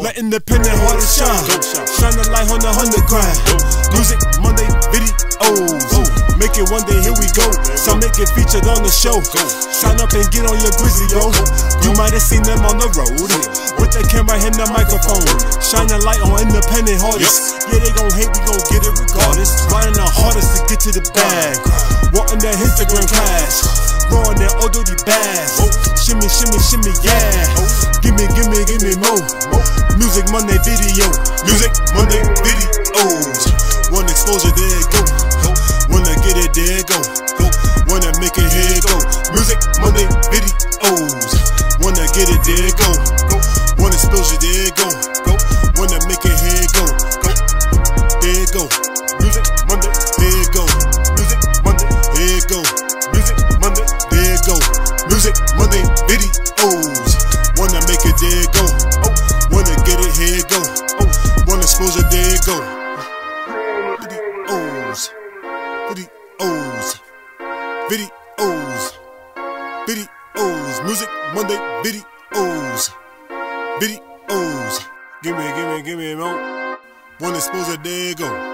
Let independent hearted shine. Shine the light on the underground. Music Monday videos. Make it one day, here we go. Some make it featured on the show. Sign up and get on your grizzly though. You might have seen them on the road with the camera and the microphone. Shine the light on independent artists. Yeah, they gon' hate, we gon' get it regardless. Riding the hardest to get to the bag. Wanting that Instagram cash. Roaring that old dirty bass. Shimmy, shimmy, shimmy, yeah. Gimme, gimme, gimme more. Music Monday video. Music Monday videos. One exposure, there it go. Wanna get it, there it go. Wanna make it, here it go. Music Monday videos. Wanna get it, there it go. One exposure, there it go. Wanna make it, here it go. There it go. Music Monday, there it go. Music Monday, here it go. Music Monday, there it go. Music Monday videos. Wanna make it, there it go. Wanna get it, here it go. Wanna expose it, there it go. Videos, videos, videos, videos. Music Monday videos, videos. Gimme, gimme, gimme more. Wanna expose it, there it go.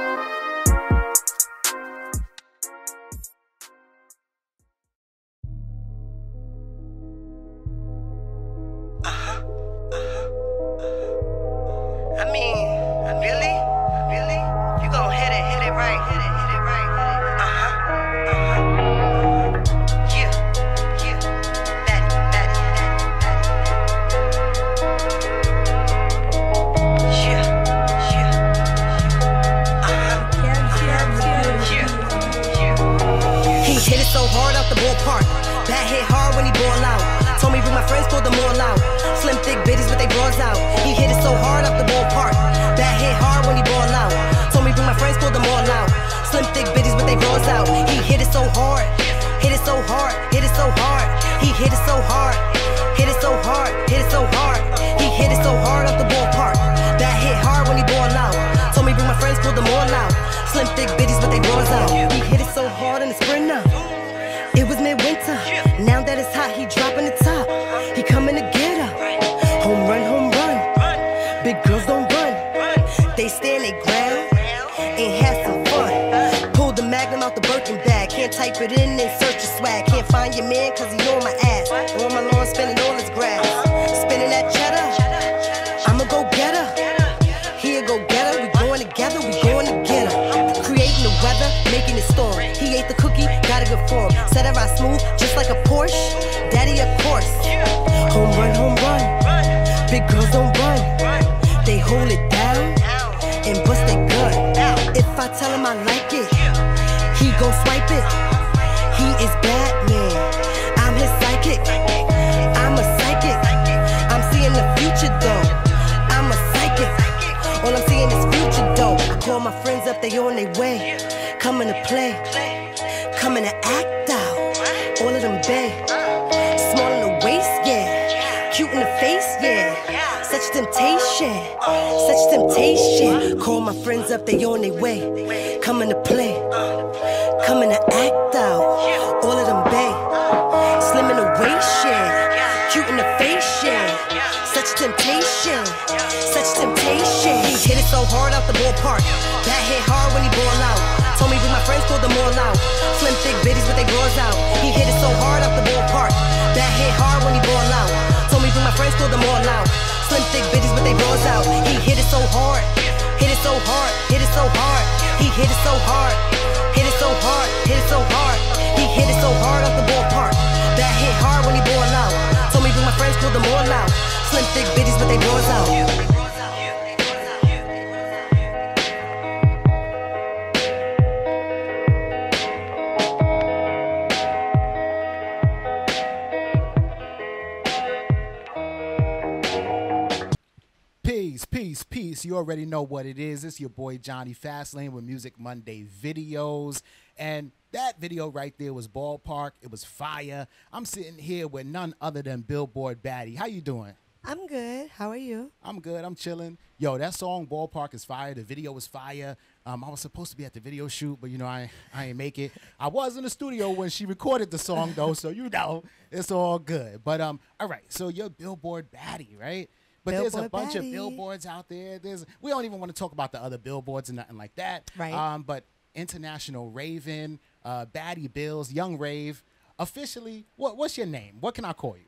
Already know what it is. It's your boy Johnny Fastlane with Music Monday videos, and that video right there was Ballpark. It was fire. I'm sitting here with none other than Billboard Baddie. How you doing? I'm good. How are you? I'm good. I'm chilling. Yo, that song Ballpark is fire. The video was fire. I was supposed to be at the video shoot, but you know I ain't make it. I was in the studio when she recorded the song though, so you know it's all good. But all right, so you're Billboard Baddie, right? But Billboard there's a bunch of billboards out there. We don't even want to talk about the other billboards and nothing like that. Right. But International Raven, Baddie Bills, Young Rave. Officially, what's your name? What can I call you?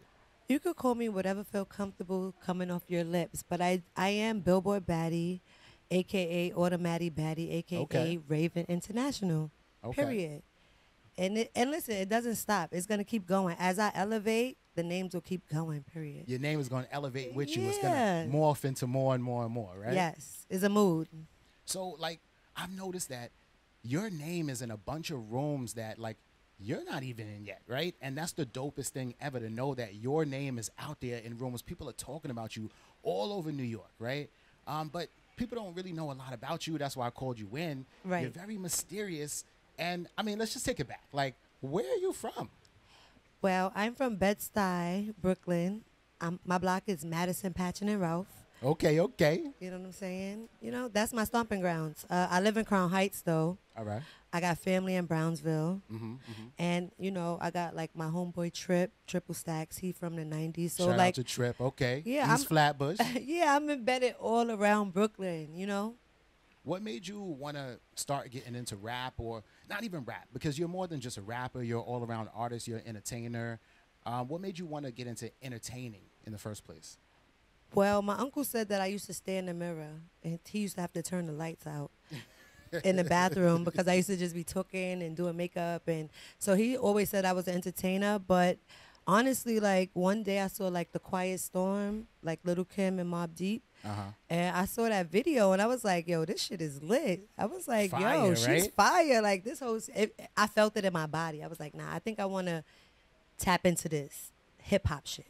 You could call me whatever feel comfortable coming off your lips. But I am Billboard Baddie, a.k.a. Automatic Baddie, a.k.a. Okay. Raven International, okay. Period. And listen, it doesn't stop. It's going to keep going. As I elevate, the names will keep going, period. Your name is going to elevate with you. It's going to morph into more and more and more, right? Yes. It's a mood. So, like, I've noticed that your name is in a bunch of rooms that, like, you're not even in yet, right? And that's the dopest thing ever, to know that your name is out there in rooms. People are talking about you all over New York, right? But people don't really know a lot about you. That's why I called you in. Right. You're very mysterious. And, I mean, let's just take it back. Like, where are you from? Well, I'm from Bed-Stuy, Brooklyn. My block is Madison, Patchen, and Ralph. Okay, okay. You know what I'm saying? You know, that's my stomping grounds. I live in Crown Heights, though. All right. I got family in Brownsville. Mm-hmm, mm-hmm. And, you know, I got, like, my homeboy Trip, Triple Stacks. He from the 90s. So, shout out to Trip, okay. Yeah, East Flatbush. Yeah, I'm embedded all around Brooklyn, you know? What made you want to start getting into rap, or not even rap, because you're more than just a rapper, you're an all-around artist, you're an entertainer. What made you want to get into entertaining in the first place? Well, my uncle said that I used to stay in the mirror, and he used to have to turn the lights out in the bathroom because I used to just be talking and doing makeup. And so he always said I was an entertainer, but honestly, like, one day I saw, like, the Quiet Storm, like Lil' Kim and Mobb Deep. Uh-huh. And I saw that video, and I was like, yo, this shit is lit. I was like, fire, yo, she's right? Fire. Like, this whole... I felt it in my body. I was like, nah, I think I want to tap into this hip-hop shit.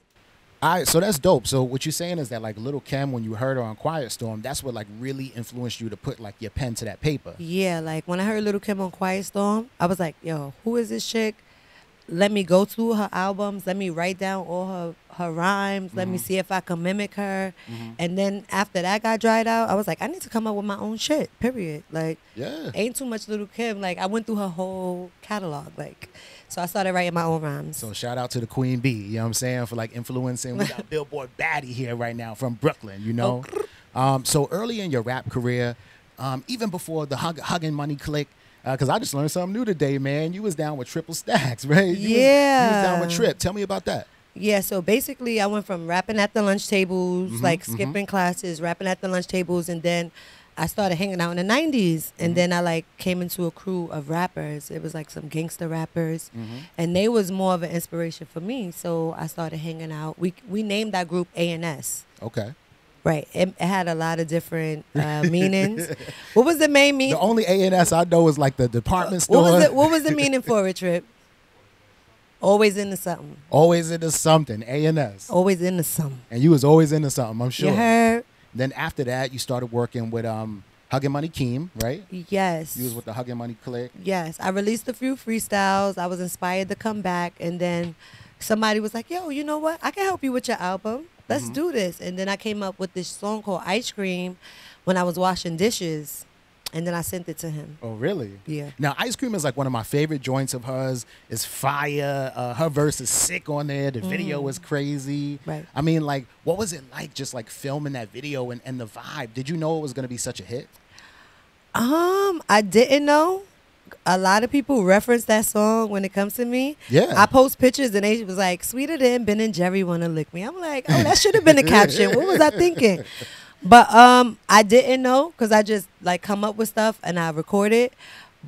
All right, so that's dope. So what you're saying is that, like, Lil' Kim, when you heard her on Quiet Storm, that's what, like, really influenced you to put, like, your pen to that paper. Yeah, like, when I heard Lil' Kim on Quiet Storm, I was like, yo, who is this chick? Let me go to her albums. Let me write down all her rhymes. Mm-hmm. Let me see if I can mimic her. Mm-hmm. And then after that got dried out, I was like, I need to come up with my own shit, period. Like, yeah. Ain't too much Lil' Kim. Like, I went through her whole catalog. Like, so I started writing my own rhymes. So shout out to the Queen Bee, you know what I'm saying, for, like, influencing. We got Billboard Baddie here right now from Brooklyn, you know. Oh. So early in your rap career, even before the Huggin' Money click, because I just learned something new today, man. You was down with Triple Stacks, right? You was down with Trip. Tell me about that. Yeah, so basically I went from rapping at the lunch tables, like skipping classes, rapping at the lunch tables, and then I started hanging out in the 90s. And then I, like, came into a crew of rappers. It was, like, some gangster rappers. And they was more of an inspiration for me, so I started hanging out. We named that group A&S. Okay. Right. It had a lot of different meanings. What was the main meaning? The only A&S I know is, like, the department store. What was the meaning for it, Trip? Always into something. Always into something. A&S. Always into something. And you was always into something, I'm sure. You heard? Then after that, you started working with Huggin' Money Keem, right? Yes. You was with the Huggin' Money clique. Yes. I released a few freestyles. I was inspired to come back. And then somebody was like, yo, you know what? I can help you with your album. Let's do this. And then I came up with this song called Ice Cream when I was washing dishes. And then I sent it to him. Oh, really? Yeah. Now, Ice Cream is, like, one of my favorite joints of hers. It's fire. Her verse is sick on there. The video is crazy. Right. I mean, like, what was it like just, like, filming that video and the vibe? Did you know it was going to be such a hit? I didn't know. A lot of people reference that song when it comes to me. Yeah. I post pictures and they was like, sweeter than Ben and Jerry wanna lick me. I'm like, oh, that should have been a caption. What was I thinking? But I didn't know, because I just, like, come up with stuff and I record it.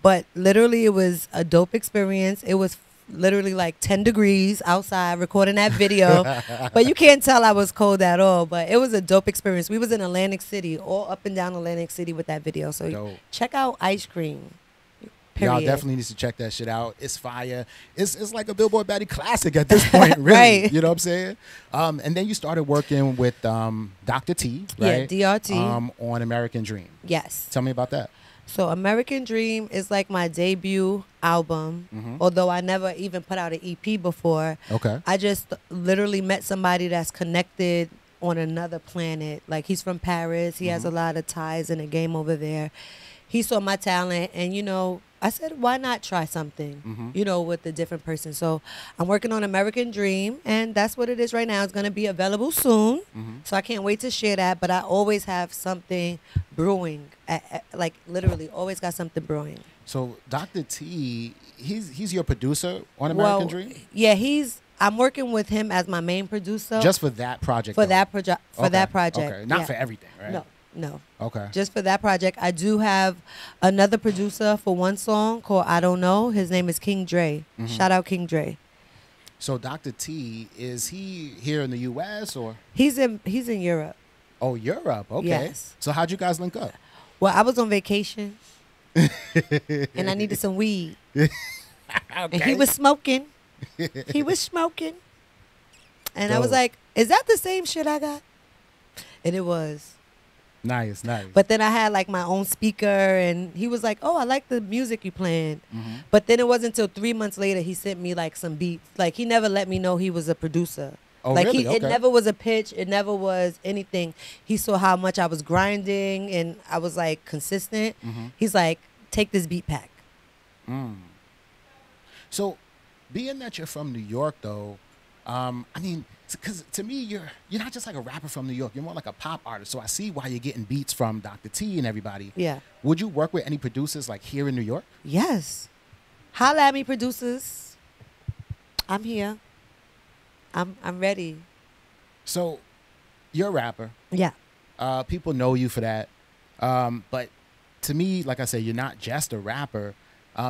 But literally it was a dope experience. It was literally like 10 degrees outside recording that video. But you can't tell I was cold at all. But it was a dope experience. We was in Atlantic City, all up and down Atlantic City with that video. So dope. Check out Ice Cream. Y'all definitely need to check that shit out. It's fire. It's like a Billboard Baddie classic at this point, really. Right. You know what I'm saying? And then you started working with Dr. T, right? Yeah, DRT. On American Dream. Yes. Tell me about that. So American Dream is, like, my debut album, although I never even put out an EP before. Okay. I just literally met somebody that's connected on another planet. Like, he's from Paris. He has a lot of ties in the game over there. He saw my talent, and, you know, I said, why not try something, you know, with a different person? So I'm working on American Dream, and that's what it is right now. It's going to be available soon, so I can't wait to share that. But I always have something brewing, like literally always got something brewing. So Dr. T, he's your producer on American Dream? Yeah, I'm working with him as my main producer. Just for that project? For that project. Okay. Not for everything, right? No. Okay. Just for that project. I do have another producer for one song called I Don't Know. His name is King Dre. Shout out King Dre. So Dr. T, is he here in the US or? He's in Europe. Oh, Europe. Okay. Yes. So how'd you guys link up? Well, I was on vacation and I needed some weed. And he was smoking. And I was like, is that the same shit I got? And it was. Nice. But then I had like my own speaker, and he was like, oh, I like the music you playing. But then it wasn't until 3 months later he sent me like some beats. Like he never let me know he was a producer. Oh, like really? It never was a pitch. It never was anything. He saw how much I was grinding and I was like consistent. He's like, take this beat pack. So being that you're from New York, though, I mean, because to me, you're not just like a rapper from New York. You're more like a pop artist. So I see why you're getting beats from Dr. T and everybody. Yeah. Would you work with any producers like here in New York? Yes. Holla at me, producers. I'm here. I'm ready. So you're a rapper. Yeah. People know you for that. But to me, like I said, you're not just a rapper.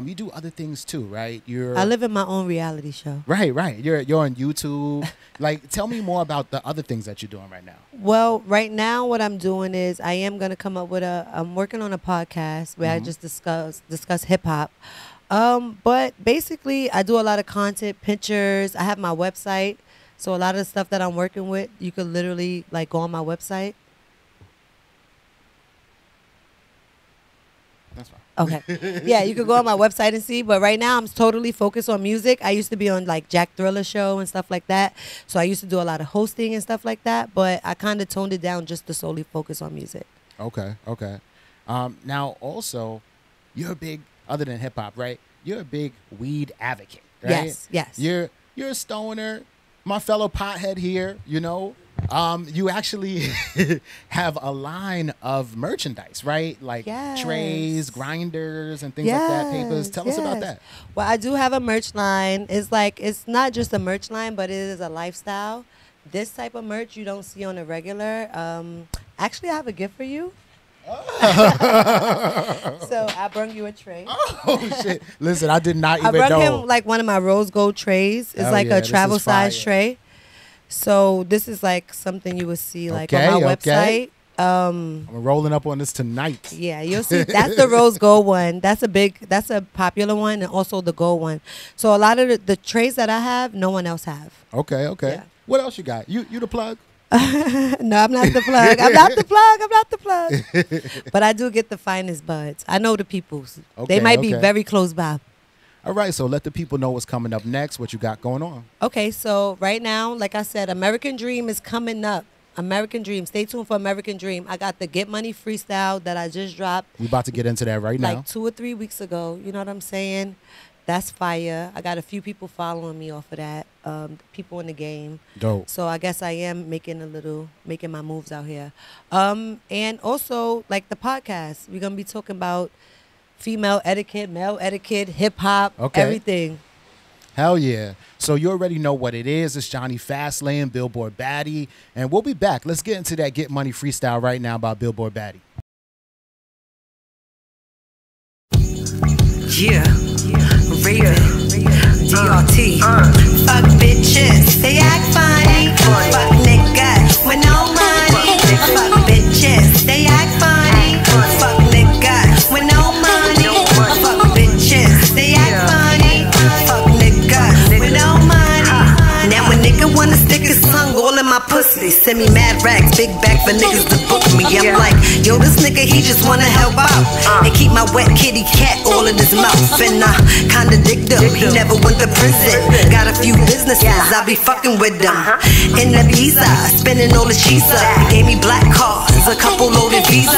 You do other things too, right? I live in my own reality show. Right. You're on YouTube. Like, tell me more about the other things that you're doing right now. Well, right now what I'm doing is I am going to come up with I'm working on a podcast where I just discuss hip-hop. But basically, I do a lot of content, pictures. I have my website. So a lot of the stuff that I'm working with, you could literally, like, go on my website. That's fine. Okay. Yeah, you could go on my website and see. But right now, I'm totally focused on music. I used to be on, like, Jack Thriller show and stuff like that. So I used to do a lot of hosting and stuff like that. But I kind of toned it down just to solely focus on music. Okay. Now, also, you're a big, other than hip-hop, right? You're a big weed advocate, right? Yes. You're a stoner, my fellow pothead here, you know. You actually have a line of merchandise, right? Like trays, grinders, and things like that, papers. Tell us about that. Well, I do have a merch line. It's not just a merch line, but it is a lifestyle. This type of merch you don't see on a regular. Actually, I have a gift for you. So I brought you a tray. Oh shit! Listen, I did not even know. I brought him like one of my rose gold trays. It's like a travel size tray. So this is like something you would see like on my website. I'm rolling up on this tonight. Yeah, you'll see. That's the rose gold one. That's a popular one, and also the gold one. So a lot of the trays that I have, no one else have. Okay. Yeah. What else you got? You the plug? No, I'm not the plug. I'm not the plug. But I do get the finest buds. I know the peoples. They might be very close by. All right, so let the people know what's coming up next, what you got going on. Okay, so right now, like I said, American Dream is coming up. American Dream. Stay tuned for American Dream. I got the Get Money freestyle that I just dropped. We're about to get into that right now. Like 2 or 3 weeks ago. You know what I'm saying? That's fire. I got a few people following me off of that, people in the game. Dope. So I guess I am making my moves out here. And also, like the podcast, we're going to be talking about female etiquette, male etiquette, hip-hop, everything. Hell yeah. So you already know what it is. It's Johnny Fastlane, Billboard Baddie, and we'll be back. Let's get into that Get Money freestyle right now by Billboard Baddie. DRT. Fuck bitches, they act funny. Fuck niggas with no money. Fuck bitches, they act funny. Fuck niggas with no money. Fuck bitches, they act funny. Fuck niggas with no money. Now a nigga wanna stick his tongue all in my pussy. Send me mad racks, big back for niggas to book me. I'm like, yo, this nigga, he just wanna help out. And keep my wet kitty cat all in his mouth. And I contradict him, he never went to prison. Got a few businesses, I be fucking with them. In the visa, spending all the cheese up. Gave me black cars, a couple loaded visas.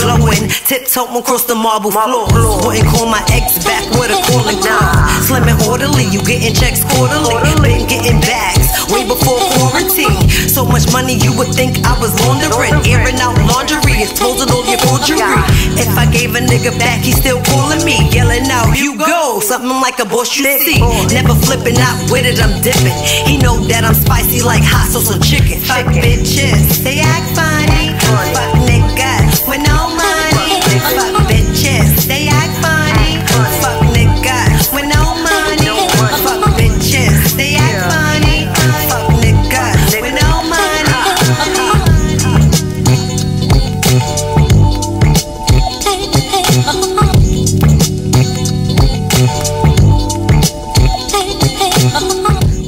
Blowing woman, tiptoeing across the marble floor. Wouldn't call my ex back with a calling knob. Slim and orderly, you getting checks quarterly. Been getting bags way before quarantine. So much money you would think I was laundering. Airing out laundry, exposing all your forgery. If I gave a nigga back, he still calling me, yelling out, "You go!" Something like a boss you see. Never flipping out with it, I'm dipping. He know that I'm spicy like hot sauce on chicken. Fuck bitches, they act funny. Fuck niggas with no money. Fuck bitches, they act funny. Fuck niggas with no money. Fuck bitches, they act funny. Fuck niggas with no money.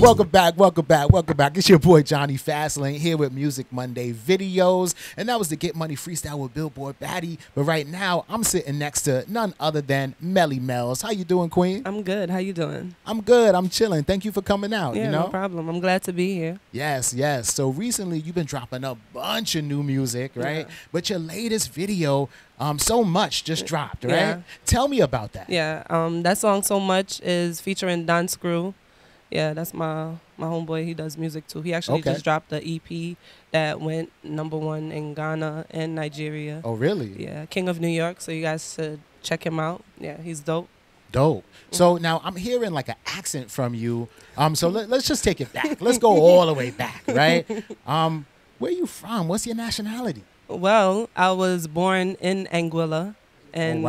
Welcome back, welcome back, welcome back. It's your boy Johnny Fastlane here with Music Monday videos, and that was the Get Money Freestyle with Billboard Baddie. But right now, I'm sitting next to none other than Melly Mellz. How you doing, Queen? I'm good. How you doing? I'm good. I'm chilling. Thank you for coming out. Yeah, you know? No problem. I'm glad to be here. Yes, yes. So recently, you've been dropping a bunch of new music, right? Yeah. But your latest video, So Much, just dropped, right? Yeah. Tell me about that. Yeah, that song So Much is featuring Don Screw. Yeah, that's my homeboy. He does music too. He actually just dropped the EP that went #1 in Ghana and Nigeria. Oh, really? Yeah, King of New York. So you guys should check him out. Yeah, he's dope. Dope. So now I'm hearing like an accent from you. So let's just take it back. Let's go all the way back, right? Where are you from? What's your nationality? Well, I was born in Anguilla. And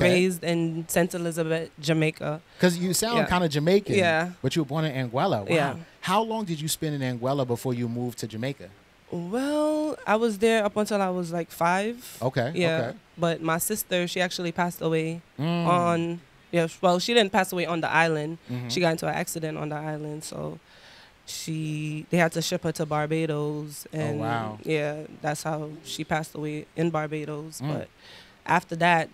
raised in St. Elizabeth, Jamaica. Because you sound kind of Jamaican, but you were born in Anguilla. Wow. Yeah. How long did you spend in Anguilla before you moved to Jamaica? Well, I was there up until I was like 5. Okay. Yeah. Okay. But my sister, she actually passed away on, well, she didn't pass away on the island. She got into an accident on the island. So they had to ship her to Barbados. And yeah, that's how she passed away in Barbados. But after that,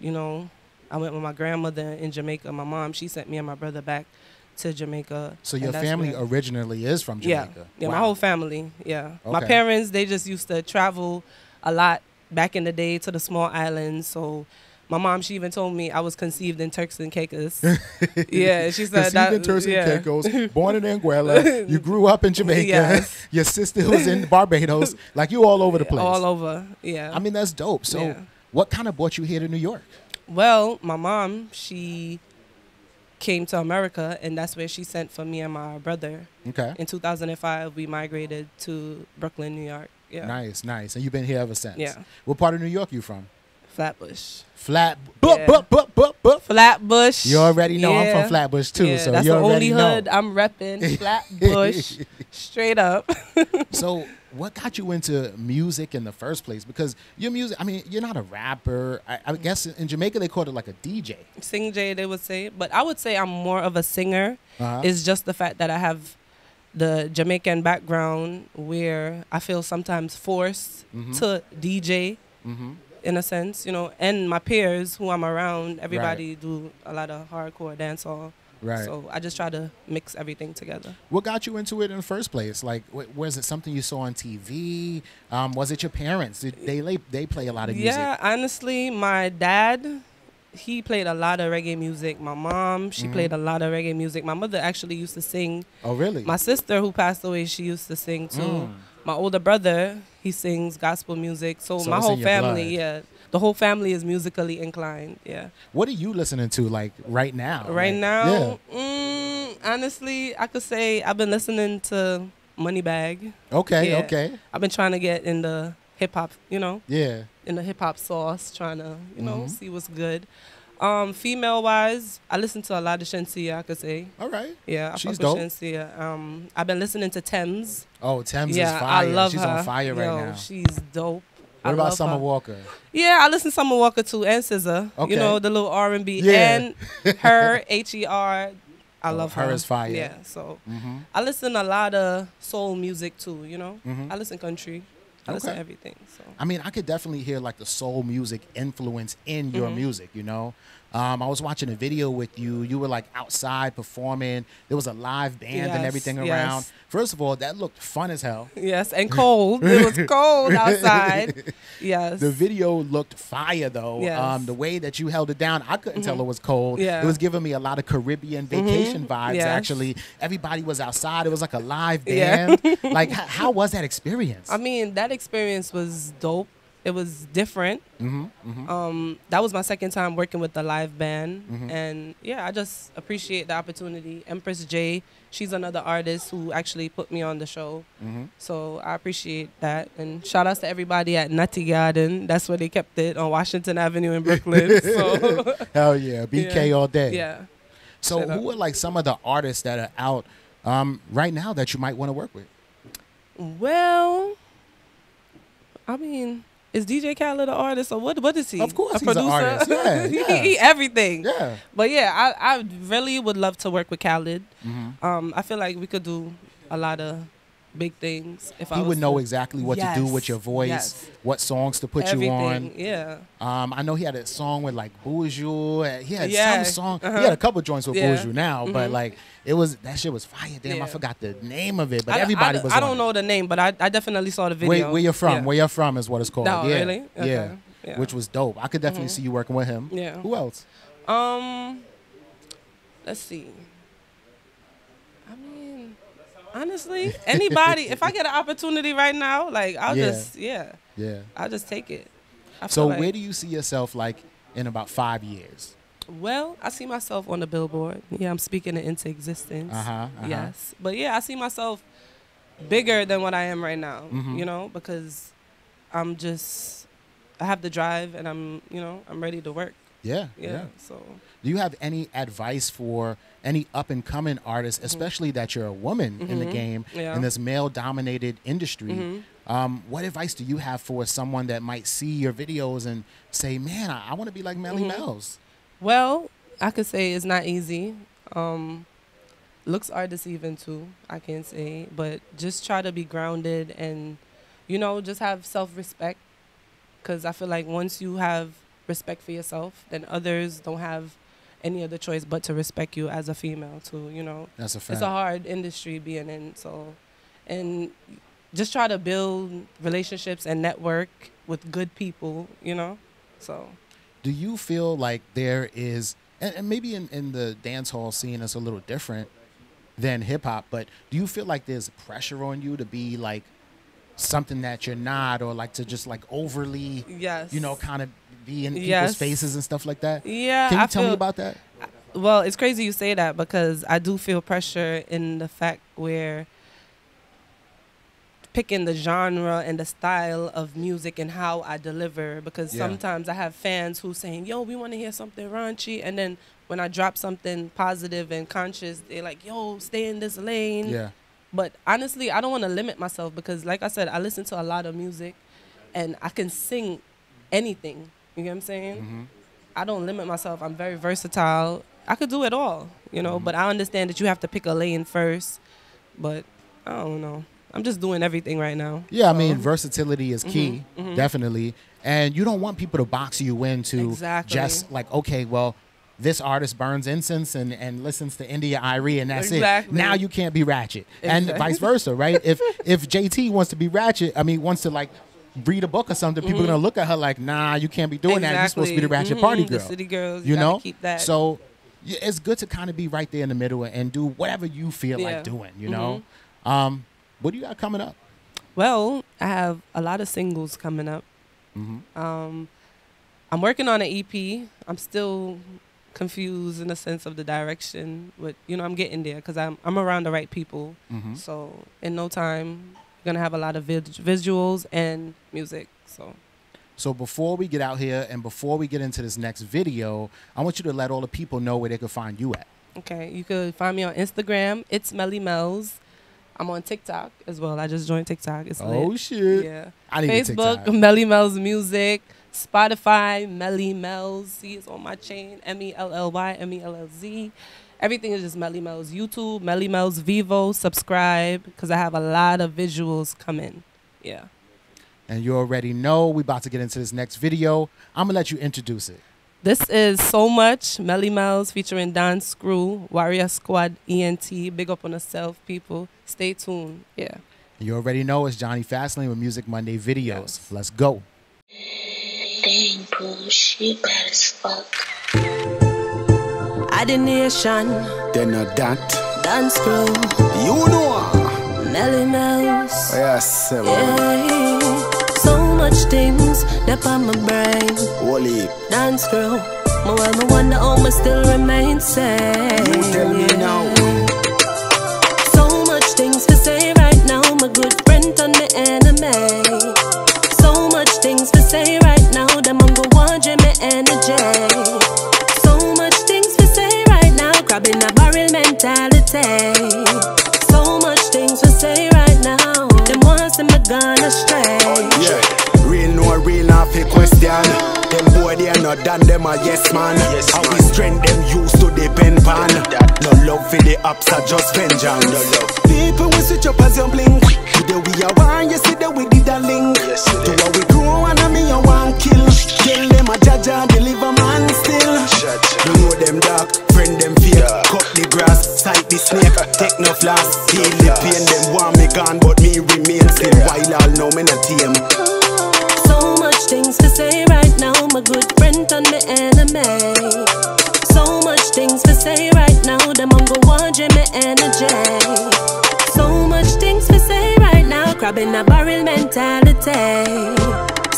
you know, I went with my grandmother in Jamaica. My mom, she sent me and my brother back to Jamaica. So your family originally is from Jamaica? Yeah, yeah, my whole family, Okay. My parents, they just used to travel a lot back in the day to the small islands. So my mom, she even told me I was conceived in Turks and Caicos. Yeah, she said that. Conceived in Turks and Caicos, born in Anguilla, you grew up in Jamaica. Yes. Your sister was in Barbados. Like, you all over the place. All over, yeah. I mean, that's dope. So. Yeah. What kind of brought you here to New York? Well, my mom, she came to America, and that's where she sent for me and my brother. Okay. In 2005, we migrated to Brooklyn, New York. Yeah. Nice, nice. And you've been here ever since. Yeah. What part of New York are you from? Flatbush. Flatbush. You already know I'm from Flatbush too, so that's the only hood I'm repping. Flatbush, straight up. So, what got you into music in the first place? Because your music, I mean, you're not a rapper. I guess in Jamaica they called it like a DJ. Sing J, they would say, but I would say I'm more of a singer. It's just the fact that I have the Jamaican background where I feel sometimes forced to DJ. In a sense, you know, and my peers who I'm around, everybody do a lot of hardcore dancehall. Right. So I just try to mix everything together. What got you into it in the first place? Like, was it something you saw on TV? Was it your parents? Did they play a lot of music? Yeah, honestly, my dad, he played a lot of reggae music. My mom, she played a lot of reggae music. My mother actually used to sing. Oh, really? My sister who passed away, she used to sing too. My older brother, he sings gospel music. So my whole family, the whole family is musically inclined, What are you listening to, like, right now? Right now? Yeah. Honestly, I could say I've been listening to Moneybagg. Okay, okay. I've been trying to get in the hip-hop, you know? Yeah. In the hip-hop sauce, trying to, you know, see what's good. Female-wise, I listen to a lot of Shensia, I could say. All right. Yeah, she's dope. Shensia. I've been listening to Tems. Oh, Tems is fire. I love her. She's on fire right now. She's dope. What about Summer Walker? Yeah, I listen to Summer Walker too, and SZA. Okay. You know, the little R&B. Yeah. And her, H-E-R, I love her. Her is fire. Yeah, so I listen a lot of soul music too, you know. I listen country. I listen to everything. So. I mean, I could definitely hear like the soul music influence in your music, you know. I was watching a video with you. You were like outside performing. There was a live band and everything around. First of all, that looked fun as hell. Yes, and cold. It was cold outside. Yes. The video looked fire though. Yes. The way that you held it down, I couldn't tell it was cold. Yeah. It was giving me a lot of Caribbean vacation vibes actually. Everybody was outside. It was like a live band. Like, how was that experience? I mean, that experience was dope. It was different. That was my second time working with the live band. And yeah, I just appreciate the opportunity. Empress J, she's another artist who actually put me on the show. So I appreciate that. And shout outs to everybody at Nutty Garden. That's where they kept it, on Washington Avenue in Brooklyn. So hell yeah, BK all day. Yeah. So who are like some of the artists that are out right now that you might want to work with? Well, I mean, is DJ Khaled an artist or what? What is he? Of course, he's producer? An artist. Yeah, he everything. Yeah, but yeah, I really would love to work with Khaled. I feel like we could do a lot of big things. If he would know exactly what to do with your voice, what songs to put you on. Yeah. I know he had a song with like Boujou. He had some song. He had a couple joints with Boujou now, but like it was, that shit was fire. Damn, I forgot the name of it, but everybody was. I don't know the name, but I definitely saw the video. Where you're from? Where you're from is what it's called. Oh, really? Okay. Yeah. Which was dope. I could definitely see you working with him. Yeah. Who else? Let's see. Honestly, anybody. If I get an opportunity right now, like I'll just I'll just take it. So like, where do you see yourself like in about 5 years? Well, I see myself on the Billboard. Yeah, I'm speaking it into existence. Yes, but yeah, I see myself bigger than what I am right now. You know, because I'm just, I have the drive, and I'm, you know, I'm ready to work. Yeah. So, do you have any advice for any up and coming artists, especially that you're a woman in the game in this male dominated industry? What advice do you have for someone that might see your videos and say, "Man, I want to be like Melly Mellz"? Well, I could say it's not easy. Looks are deceiving too, I can say, but just try to be grounded and, you know, just have self-respect, because I feel like once you have respect for yourself, then others don't have any other choice but to respect you as a female too, you know. That's a fact. It's a hard industry being in, so, and just try to build relationships and network with good people, you know. So do you feel like there is, and maybe in the dance hall scene it's a little different than hip hop, but do you feel like there's pressure on you to be like something that you're not, or like to just like overly, you know, kind of be in people's faces and stuff like that? Yeah. Can you tell me about that? Well, it's crazy you say that, because I do feel pressure in the fact where picking the genre and the style of music and how I deliver, because sometimes I have fans who saying, "Yo, we want to hear something raunchy," and then when I drop something positive and conscious, they're like, "Yo, stay in this lane." Yeah. But honestly, I don't want to limit myself, because like I said, I listen to a lot of music and I can sing anything. You know what I'm saying? I don't limit myself. I'm very versatile. I could do it all, you know, but I understand that you have to pick a lane first. But I don't know. I'm just doing everything right now. Yeah, so. I mean, versatility is key, definitely. And you don't want people to box you into just like, okay, well, this artist burns incense and listens to India Irie, and that's it. Now you can't be ratchet, and vice versa, right? If JT wants to be ratchet, I mean, wants to like read a book or something, people are gonna look at her like, "Nah, you can't be doing that. You're supposed to be the ratchet party girl." The city girls, you know. Keep that. So it's good to kind of be right there in the middle and do whatever you feel like doing. You know, what do you got coming up? Well, I have a lot of singles coming up. I'm working on an EP. I'm still confused in the sense of the direction, but you know, I'm getting there, because I'm around the right people. So in no time, we're gonna have a lot of visuals and music. So before we get out here and before we get into this next video, I want you to let all the people know where they can find you at. Okay, you could find me on Instagram. It's Melly Mellz. I'm on TikTok as well. I just joined TikTok. It's lit. Oh shit! Yeah, I need Facebook, TikTok. Melly Mellz Music. Spotify, Melly Mellz. He is on my chain. M-E-L-L-Y, M-E-L-L-Z. Everything is just Melly Mellz. YouTube, Melly Mellz Vivo. Subscribe, because I have a lot of visuals coming. Yeah. And you already know, we about to get into this next video. I'm going to let you introduce it. This is So Much, Melly Mellz featuring Don Screw, Warrior Squad, ENT. Big up on yourself, people. Stay tuned. Yeah. You already know it's Johnny Fastlane with Music Monday videos. Yes. Let's go. Dang, boo, she bad as fuck. Adonation. Then a that. Don Screw. You know her. Melly Mellz. Yes, sir. Yeah. Much things that on my brain. Holy Dance Screw. More I wonder how I still remain sane. You tell me now. So much things to say right now, my good friend on the enemy. So much things to say right now, that I'm gonna want my energy. So much things to say right now, grabbing a barrel mentality. So much things to say right now, them ones in my gun astray. Oh, yeah. Real no real off a question. Them boy they are not done, them a yes man. Yes, how we strength them used to depend pan. No love for the ups are just vengeance. No love. People will switch up as you blink. Today we are one, you see that we did a link. Yes, to how we grow and I mean you want kill. Kill them a jaja, deliver man still. You know them dark, friend them fear. Cut the grass, sight the snake. Take no flask, heal the pain. Them want me gone but me remain still. While all know me not team. Things to say right now, my good friend on the enemy. So much things to say right now, them on go want my energy. So much things to say right now, grabbing a barrel mentality.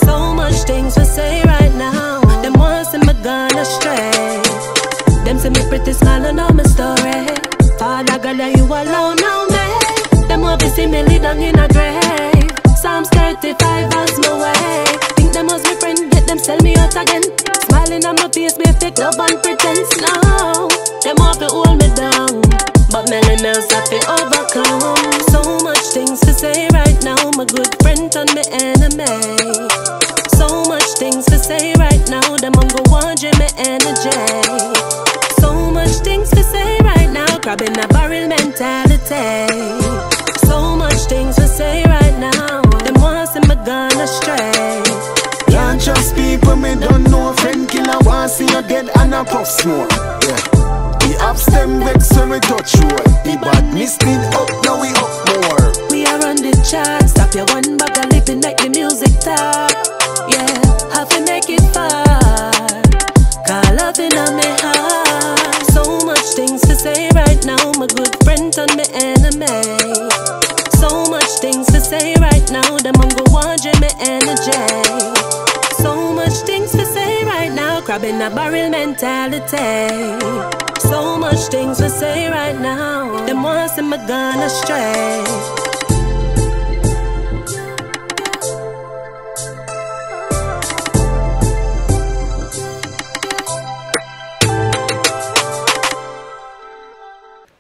So much things to say right now, them ones in my gun astray. Them see me pretty smile and all my story. Father God, you alone now, me. Them obviously me lead down in a grave. Psalms 35 as my way. Them as my friend, get them sell me out again. Smiling on my face, me fake love and pretense. Now, them have to hold me down, but Melly Mellz have to overcome. So much things to say right now, my good friend and my enemy. So much things to say right now, them on go want my energy. So much things to say right now, grabbing a barrel mentality. So much things to say right now, them ones in my gun astray. Just people me don't know, friend killer want see you dead and a puff smoke. Yeah, the ups them vex when we touch road. The badness need up, now we up more. We are on the charts, stop your one bag of lip and make the music talk. Yeah, have to make it far, cause love in my heart. So much things to say right now, my good friend and my enemy. So much things to say right now, them on go want my energy. Things to say right now, grabbing a barrel mentality. So much things to say right now, them ones in my gun astray.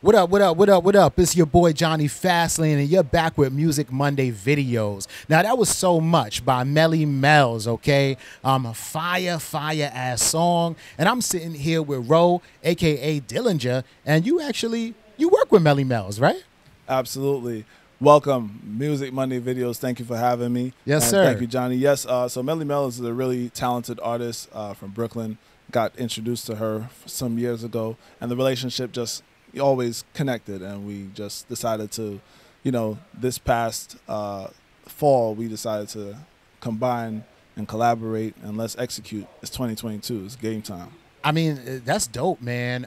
What up, what up, what up, what up? It's your boy Johnny Fastlane, and you're back with Music Monday videos. Now, that was So Much by Melly Mellz, okay? Fire-ass song. And I'm sitting here with Ro, a.k.a. Dillinger, and you work with Melly Mellz, right? Absolutely. Welcome, Music Monday videos. Thank you for having me. Yes, and sir. Thank you, Johnny. Yes, so Melly Mellz is a really talented artist from Brooklyn. Got introduced to her some years ago, and the relationship just... always connected, and we just decided to, you know, this past fall we decided to combine and collaborate and let's execute. It's 2022. It's game time. I mean, that's dope, man.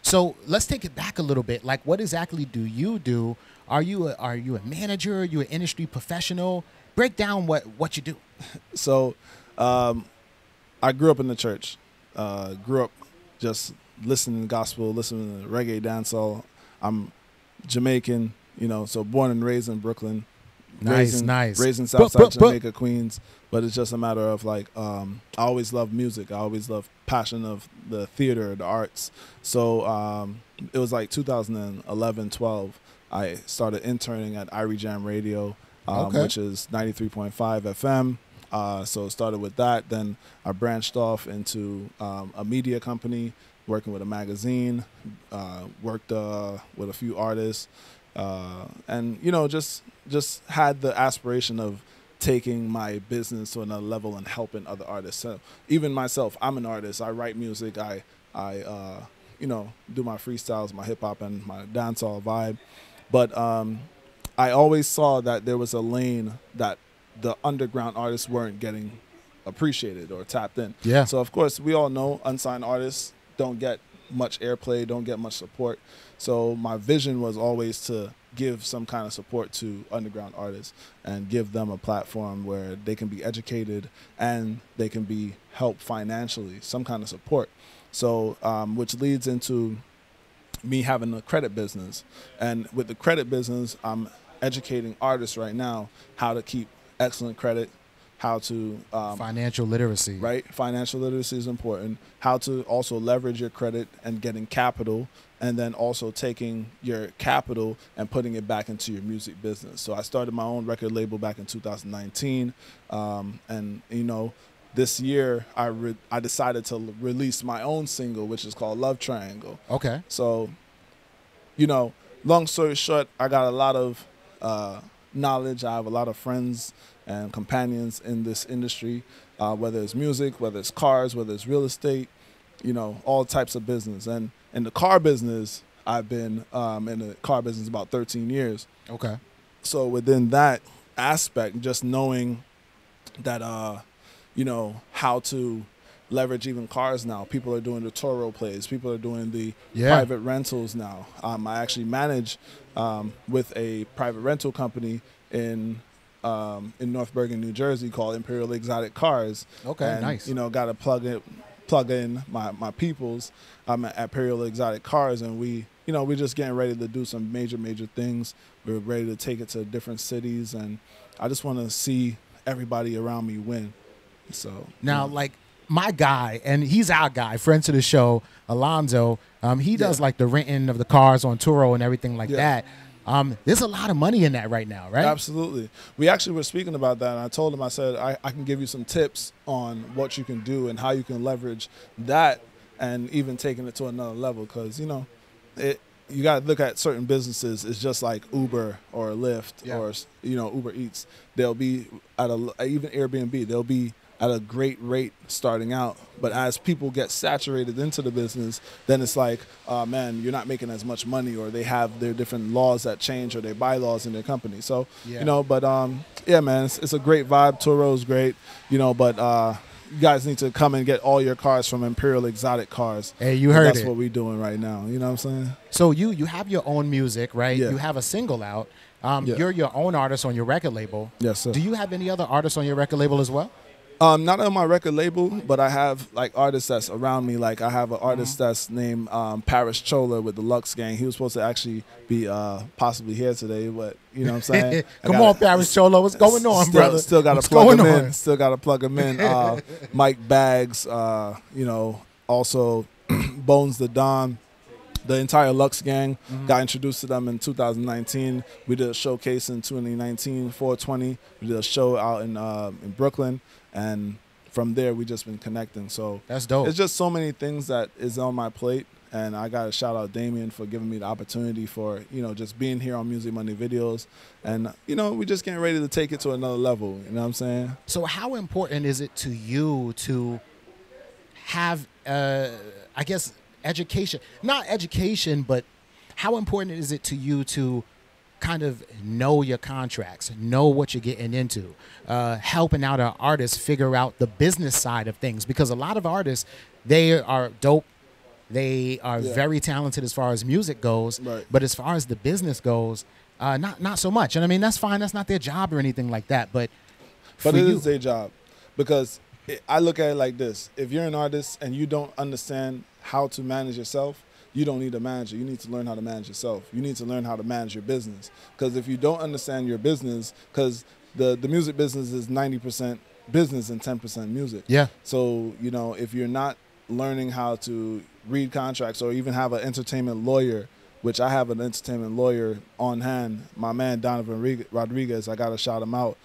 So let's take it back a little bit. Like, what exactly do you do? Are you a manager? Are you an industry professional? Break down what you do. So I grew up in the church. Grew up just listening to gospel, listening to reggae, dancehall. I'm Jamaican, you know, so born and raised in Brooklyn. Nice, raised in Southside Jamaica, Queens. But it's just a matter of, like, I always loved music. I always loved passion of the theater, the arts. So it was like 2011, 12, I started interning at Irie Jam Radio, which is 93.5 FM. So it started with that. Then I branched off into a media company, working with a magazine, worked with a few artists, and, you know, just had the aspiration of taking my business to another level and helping other artists. So even myself, I'm an artist. I write music. I you know, do my freestyles, my hip hop and my dancehall vibe. But I always saw that there was a lane that the underground artists weren't getting appreciated or tapped in. Yeah. So of course we all know unsigned artists don't get much airplay, don't get much support. So my vision was always to give some kind of support to underground artists and give them a platform where they can be educated and they can be helped financially, some kind of support. So which leads into me having a credit business. And with the credit business, I'm educating artists right now how to keep excellent credit, how to financial literacy, right? Financial literacy is important. How to also leverage your credit and getting capital, and then also taking your capital and putting it back into your music business. So I started my own record label back in 2019, and you know, this year I decided to release my own single, which is called Love Triangle. Okay. So, you know, long story short, I got a lot of knowledge. I have a lot of friends and companions in this industry, whether it's music, whether it's cars, whether it's real estate, you know, all types of business. And in the car business, I've been in the car business about 13 years. Okay. So within that aspect, just knowing that, you know, how to leverage even cars now. People are doing the Turo plays. People are doing the private rentals now. I actually manage with a private rental company in North Bergen, New Jersey, called Imperial Exotic Cars. Okay, and, nice. You know, got to plug in my peoples. I'm at Imperial Exotic Cars, and we, you know, we're just getting ready to do some major things. We're ready to take it to different cities, and I just want to see everybody around me win. So now, like, my guy, and he's our guy, friend to the show, Alonzo. He does like the renting of the cars on Turo and everything like that. There's a lot of money in that right now, right? Absolutely. We actually were speaking about that, and I told him, I said, I can give you some tips on what you can do and how you can leverage that and even taking it to another level, because, you know, you got to look at certain businesses. It's just like Uber or Lyft or, you know, Uber Eats. They'll be at a, even Airbnb, they'll be at a great rate starting out, but as people get saturated into the business, then it's like, man, you're not making as much money, or they have their different laws that change, or their bylaws in their company. So, you know, but yeah, man, it's a great vibe. Turo's great, you know, but you guys need to come and get all your cars from Imperial Exotic Cars. Hey, you heard it. That's what we're doing right now. You know what I'm saying? So you have your own music, right? Yeah. You have a single out. You're your own artist on your record label. Yes, sir. Do you have any other artists on your record label as well? Not on my record label, but I have like artists that's around me. Like I have an artist that's named Paris Chola with the Lux Gang. He was supposed to actually be possibly here today, but you know what I'm saying? Come on, Paris Chola. What's going on, brother? Still got to plug him in. Still got to plug him in. Mike Bags, you know, also Bones the Don. The entire Lux Gang, got introduced to them in 2019. We did a showcase in 2019, 420. We did a show out in Brooklyn, and from there we just been connecting. So that's dope. It's just so many things that is on my plate, and I got to shout out Damien for giving me the opportunity for, you know, just being here on Music Monday Videos, and you know, we just getting ready to take it to another level. You know what I'm saying? So how important is it to you to have, I guess, education, not education, but how important is it to you to kind of know your contracts, know what you're getting into, helping out our artists figure out the business side of things? Because a lot of artists, they are dope. They are very talented as far as music goes, but as far as the business goes, not so much. And I mean, that's fine. That's not their job or anything like that. But it is their job, because I look at it like this. If you're an artist and you don't understand how to manage yourself, you don't need a manager. You need to learn how to manage yourself. You need to learn how to manage your business. Because if you don't understand your business, because the music business is 90% business and 10% music. Yeah. So, you know, if you're not learning how to read contracts or even have an entertainment lawyer, which I have an entertainment lawyer on hand, my man Donovan Rodriguez, I got to shout him out.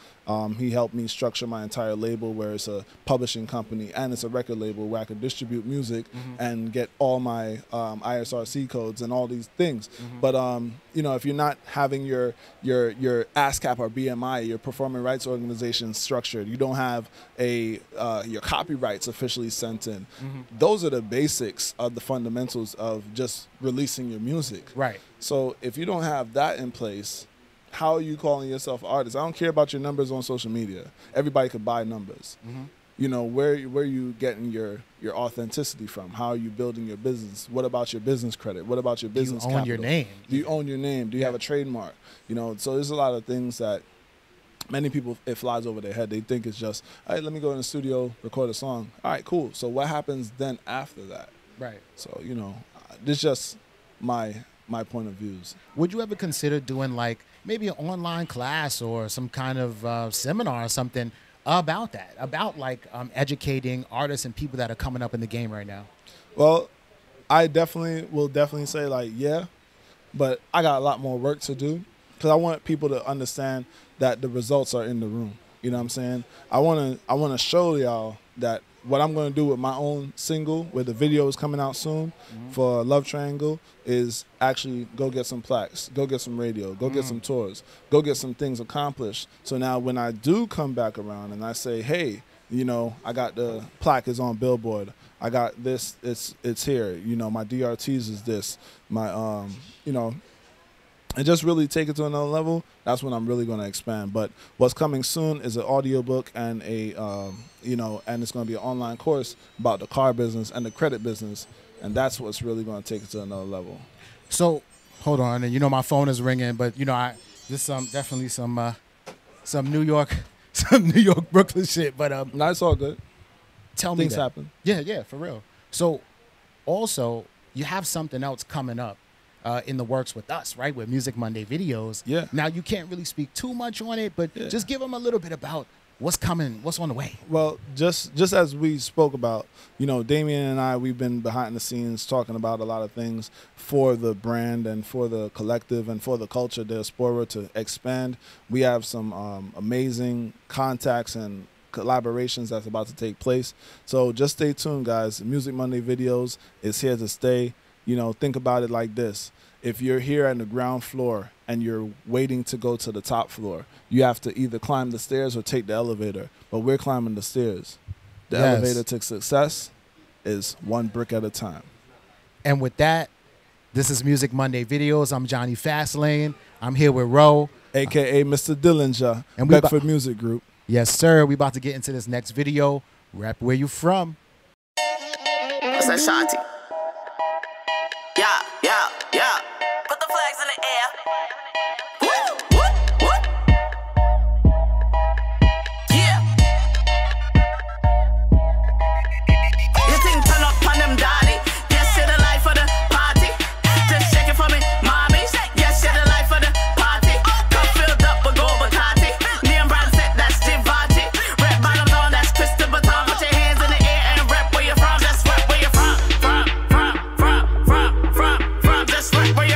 He helped me structure my entire label, where it's a publishing company and it's a record label where I could distribute music and get all my ISRC codes and all these things. But you know, if you're not having your ASCAP or BMI, your performing rights organization, structured, you don't have a your copyrights officially sent in. Those are the basics of the fundamentals of just releasing your music. Right. So if you don't have that in place, how are you calling yourself an artist? I don't care about your numbers on social media. Everybody could buy numbers. You know, where are you getting your authenticity from? How are you building your business? What about your business credit? What about your business capital? Do you own your name? Do you own your name? Do you have a trademark? You know, so there's a lot of things that many people, it flies over their head. They think it's just, all right, let me go in the studio, record a song. All right, cool. So what happens then after that? Right. So, you know, this is just my point of views. Would you ever consider doing like maybe an online class or some kind of seminar or something about that, about like educating artists and people that are coming up in the game right now? Well, I will definitely say like, yeah, but I got a lot more work to do, because I want people to understand that the results are in the room. You know what I'm saying? I wanna show y'all that what I'm going to do with my own single, where the video is coming out soon for Love Triangle, is actually go get some plaques, go get some radio, go get some tours, go get some things accomplished. So now when I do come back around and I say, hey, you know, I got the plaque is on Billboard, I got this, it's here, you know, my DRTs is this, my, you know, and just really take it to another level, that's when I'm really going to expand. But what's coming soon is an audiobook and a, you know, and it's going to be an online course about the car business and the credit business. And that's what's really going to take it to another level. So, hold on. And, you know, my phone is ringing, but, you know, this is definitely some New York, Brooklyn shit. But no, it's all good. Tell me that. Things happen. Yeah, yeah, for real. So, also, you have something else coming up. In the works with us, right? With Music Monday videos. Yeah. Now, you can't really speak too much on it, but just give them a little bit about what's coming, what's on the way. Well, just as we spoke about, you know, Damien and I, we've been behind the scenes talking about a lot of things for the brand and for the collective and for the culture, diaspora, to expand. We have some amazing contacts and collaborations that's about to take place. So just stay tuned, guys. Music Monday videos is here to stay. You know, think about it like this. If you're here on the ground floor and you're waiting to go to the top floor, you have to either climb the stairs or take the elevator. But we're climbing the stairs. The elevator to success is one brick at a time. And with that, this is Music Monday Videos. I'm Johnny Fastlane. I'm here with Ro, a.k.a. Mr. Dillinger, and Beckford Music Group. Yes, sir. We about to get into this next video. Rap where you from. What's that, Shanti? Yeah, put the flags in the air. What? Yeah. You think turn up on them daddy? Yes, to the life of the party. Just check it for me, mommy. Yes, to the life of the party. Cup filled up with gold Bacardi. Name brand set, that's Givenchy. Red bottoms on, that's Christian Vuitton. Put your hands in the air and rap where you're from. Just rap where you're from. Just right where you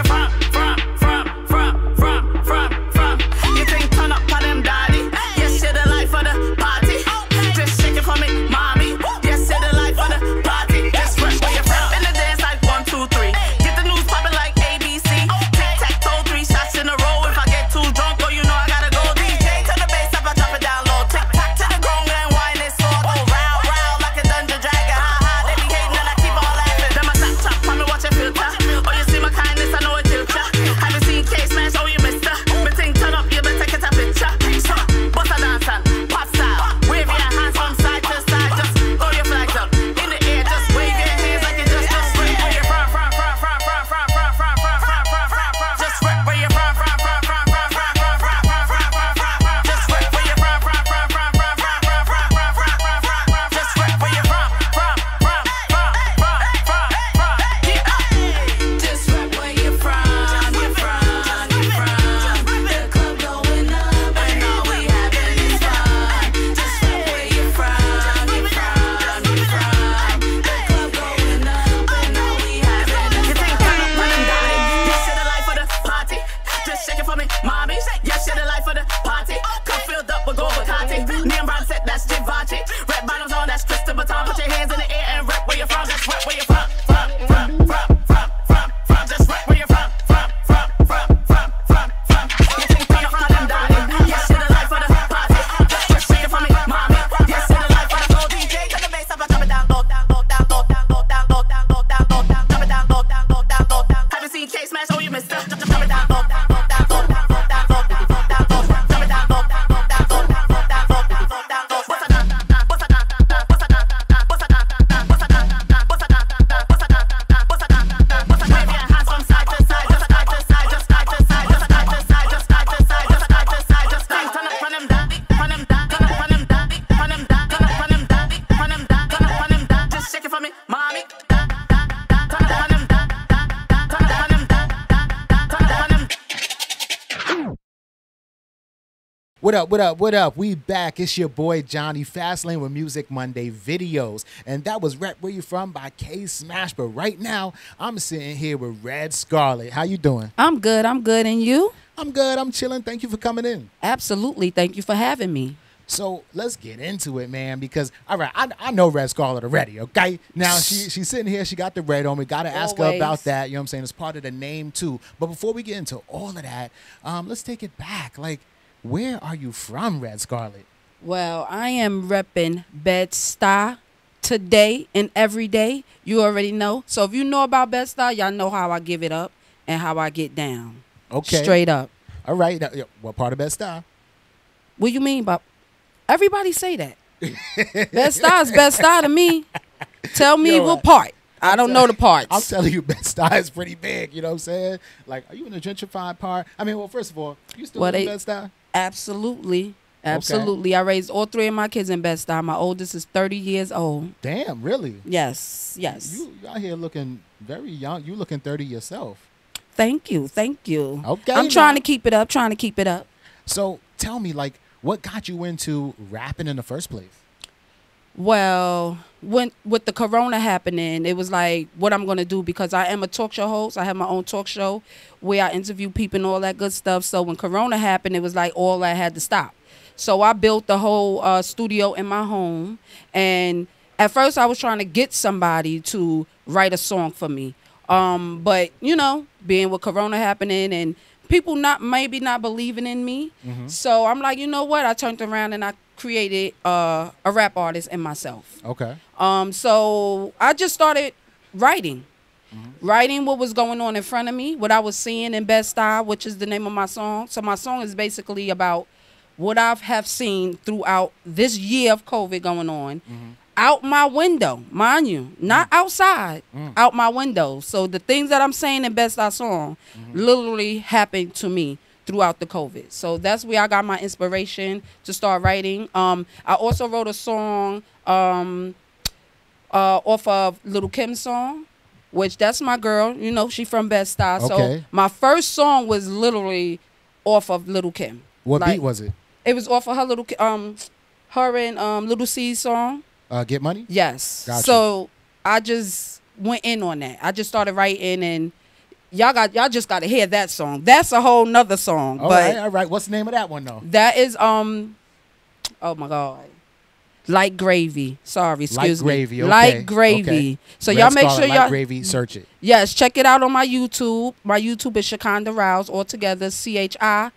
What up, what up, what up? We back. It's your boy Johnny Fastlane with Music Monday Videos. And that was Rep Where You From by K Smash. But right now, I'm sitting here with Red Scarlet. How you doing? I'm good. I'm good. And you? I'm good. I'm chilling. Thank you for coming in. Absolutely. Thank you for having me. So let's get into it, man, because, all right, I know Red Scarlet already, okay? Now, she's sitting here. She got the red on. We got to ask her about that. You know what I'm saying? It's part of the name, too. But before we get into all of that, let's take it back. Like, where are you from, Red Scarlet? Well, I am repping Bed-Stuy today and every day. You already know. So if you know about Bed-Stuy, y'all know how I give it up and how I get down. Okay. Straight up. All right. Now, what part of Bed-Stuy? What you mean by... Everybody say that. Bed-Stuy is Bed-Stuy to me. Tell me what part. I don't know the parts. I'm telling you, Bed-Stuy is pretty big. You know what I'm saying? Like, are you in the gentrified part? I mean, well, first of all, you still in Bed-Stuy? Absolutely. Absolutely. Okay. I raised all three of my kids in Bed-Stuy. My oldest is 30 years old. Damn, really? Yes, yes. You out here looking very young. You looking 30 yourself. Thank you. Thank you. Okay. I'm trying to keep it up, trying to keep it up. So tell me, like, what got you into rapping in the first place? Well, when with the corona happening, it was like what I'm going to do, because I am a talk show host. I have my own talk show where I interview people and all that good stuff. So when corona happened, it was like all I had to stop. So I built the whole studio in my home. And at first I was trying to get somebody to write a song for me. But, you know, being with corona happening and people maybe not believing in me. Mm-hmm. So I'm like, you know what? I turned around and I created a rap artist in myself. Okay. So I just started writing. Mm-hmm. Writing what was going on in front of me, what I was seeing in Bed-Stuy, which is the name of my song. So my song is basically about what I have seen throughout this year of COVID going on. Mm-hmm. Out my window, mind you, not outside, out my window. So the things that I'm saying in Bed-Stuy song literally happened to me throughout the COVID. So that's where I got my inspiration to start writing. I also wrote a song off of Lil' Kim's song, which that's my girl. You know, she from Bed-Stuy. Okay. So my first song was literally off of Lil' Kim. What beat was it? It was off of her Lil' C's song. Get Money? Yes. Gotcha. So I just went in on that. I just started writing, and y'all just got to hear that song. That's a whole nother song. All right. What's the name of that one though? That is oh my God, Like Gravy. Sorry, excuse me. Like Gravy. Okay. Like Gravy. Okay. So y'all make sure y'all Like Gravy. Search it. Yes, check it out on my YouTube. My YouTube is Shikanda Rouse, all together. ChiCandaRyles.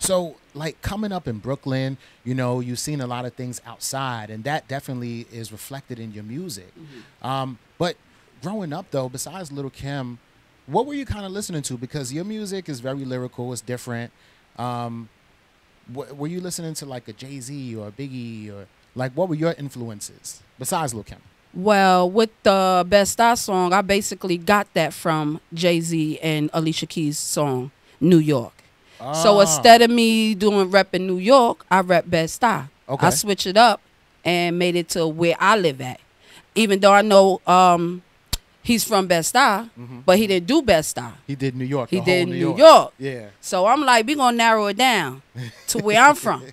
So, like, coming up in Brooklyn, you know, you've seen a lot of things outside, and that definitely is reflected in your music. Mm-hmm. But growing up, though, besides Lil' Kim, what were you kind of listening to? Because your music is very lyrical. It's different. Were you listening to, like, a Jay-Z or a Biggie? Or, like, what were your influences besides Lil' Kim? Well, with the Bed-Stuy song, I basically got that from Jay-Z and Alicia Keys' song, New York. So instead of me doing rep in New York, I rep Bed-Stuy. Okay. I switched it up and made it to where I live at. Even though I know he's from Bed-Stuy, but he didn't do Bed-Stuy. He did New York. He did New York. Yeah. So I'm like, we're going to narrow it down to where I'm from,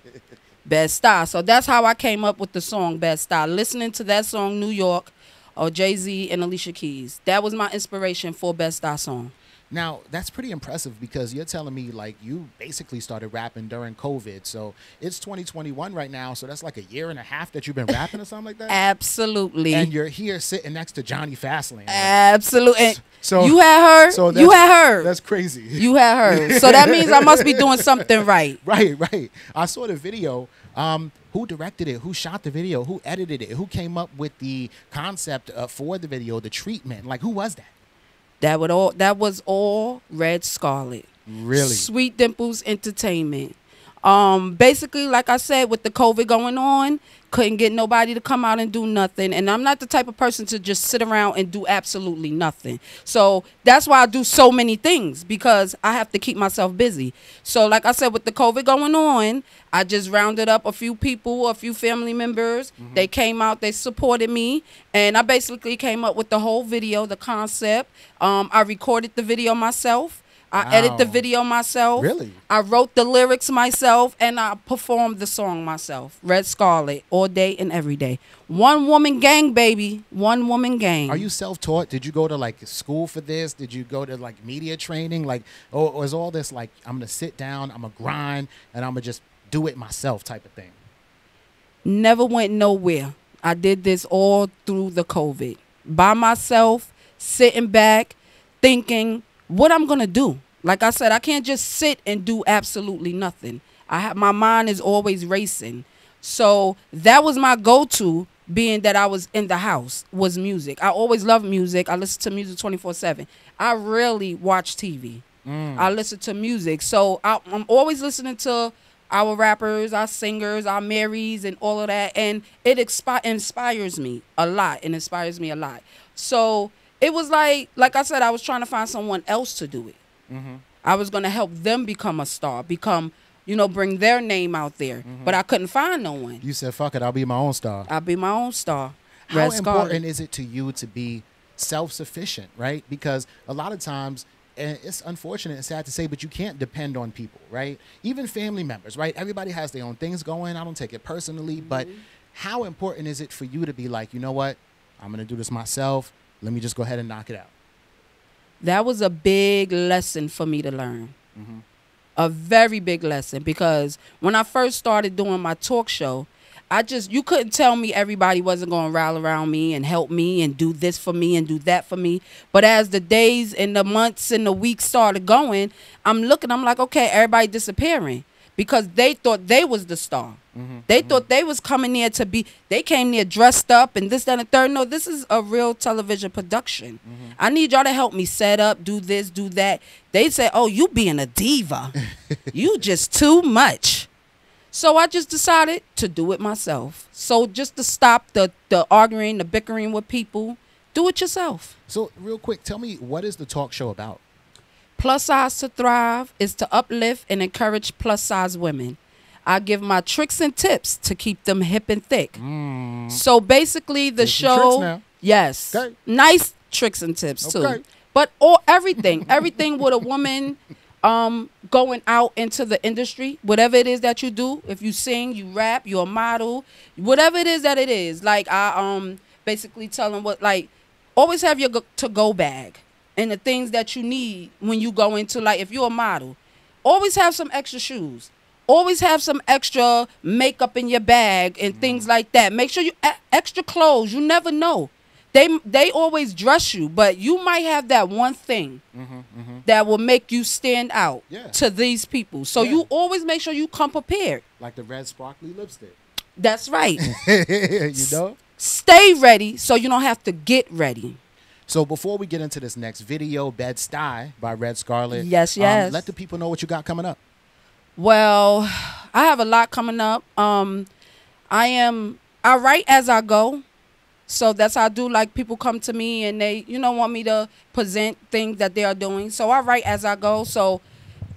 Bed-Stuy. So that's how I came up with the song Bed-Stuy. Listening to that song, New York, or Jay-Z and Alicia Keys. That was my inspiration for Bed-Stuy song. Now, that's pretty impressive, because you're telling me, like, you basically started rapping during COVID. So it's 2021 right now. So that's like a year and a half that you've been rapping or something like that? Absolutely. And you're here sitting next to Johnny Fastlane. Right? Absolutely. So you had her. So you had her. That's crazy. You had her. So that means I must be doing something right. Right, right. I saw the video. Who directed it? Who shot the video? Who edited it? Who came up with the concept for the video, the treatment? Like, who was that? That was all Red Scarlet. Really? Sweet Dimples Entertainment. Basically, like I said, with the COVID going on, couldn't get nobody to come out and do nothing. And I'm not the type of person to just sit around and do absolutely nothing. So that's why I do so many things, because I have to keep myself busy. So like I said, with the COVID going on, I just rounded up a few people, a few family members. Mm-hmm. They came out, they supported me. And I basically came up with the whole video, the concept. I recorded the video myself. I edit the video myself. Really? I wrote the lyrics myself, and I performed the song myself. Red Scarlet, all day and every day. One woman gang, baby. One woman gang. Are you self-taught? Did you go to like school for this? Did you go to like media training? Like, or is all this like, I'm gonna sit down, I'm gonna grind, and I'm gonna just do it myself type of thing? Never went nowhere. I did this all through the COVID. By myself, sitting back, thinking what I'm going to do. Like I said, I can't just sit and do absolutely nothing. I have, my mind is always racing. So that was my go-to, being that I was in the house, was music. I always loved music. I listened to music 24/7. I rarely watch TV. I listen to music. So I'm always listening to our rappers, our singers, our Marys, and all of that. And it inspires me a lot. It inspires me a lot. So it was like I said, I was trying to find someone else to do it. Mm-hmm. I was going to help them become a star, become, you know, bring their name out there. Mm-hmm. But I couldn't find no one. You said, fuck it, I'll be my own star. I'll be my own star. How important is it to you to be self-sufficient, right? Because a lot of times, and it's unfortunate and sad to say, but you can't depend on people, right? Even family members, right? Everybody has their own things going. I don't take it personally, mm-hmm. but how important is it for you to be like, you know what? I'm going to do this myself. Let me just go ahead and knock it out. That was a big lesson for me to learn. Mm-hmm. A very big lesson, because when I first started doing my talk show, you couldn't tell me everybody wasn't going to rally around me and help me and do this for me and do that for me. But as the days and the months and the weeks started going, I'm like, okay, everybody disappearing because they thought they was the star. Mm-hmm. They mm-hmm. thought they was coming there to be, they came there dressed up and this, that, and the third. No, this is a real television production. Mm-hmm. I need y'all to help me set up, do this, do that. They say, oh, you being a diva. You just too much. So I just decided to do it myself. So just to stop the arguing, the bickering with people, do it yourself. So real quick, tell me, what is the talk show about? Plus Size to Thrive is to uplift and encourage plus size women. I give my tricks and tips to keep them hip and thick. So basically the show, yes, okay. Nice tricks and tips okay. too. But everything with a woman going out into the industry, whatever it is that you do, if you sing, you rap, you're a model, whatever it is that it is. Like I basically tell them what, like, always have your to-go bag and the things that you need when you go into, like, if you're a model, always have some extra shoes, always have some extra makeup in your bag and things like that. Make sure you extra clothes. You never know. They always dress you, but you might have that one thing that will make you stand out to these people. So you always make sure you come prepared. Like the red sparkly lipstick. That's right. You know? Stay ready so you don't have to get ready. So before we get into this next video, Bed-Stuy by Red Scarlet. Yes, yes. Let the people know what you got coming up. Well, I have a lot coming up. I write as I go. So that's how I do. Like, people come to me and they, you know, want me to present things that they are doing. So I write as I go. So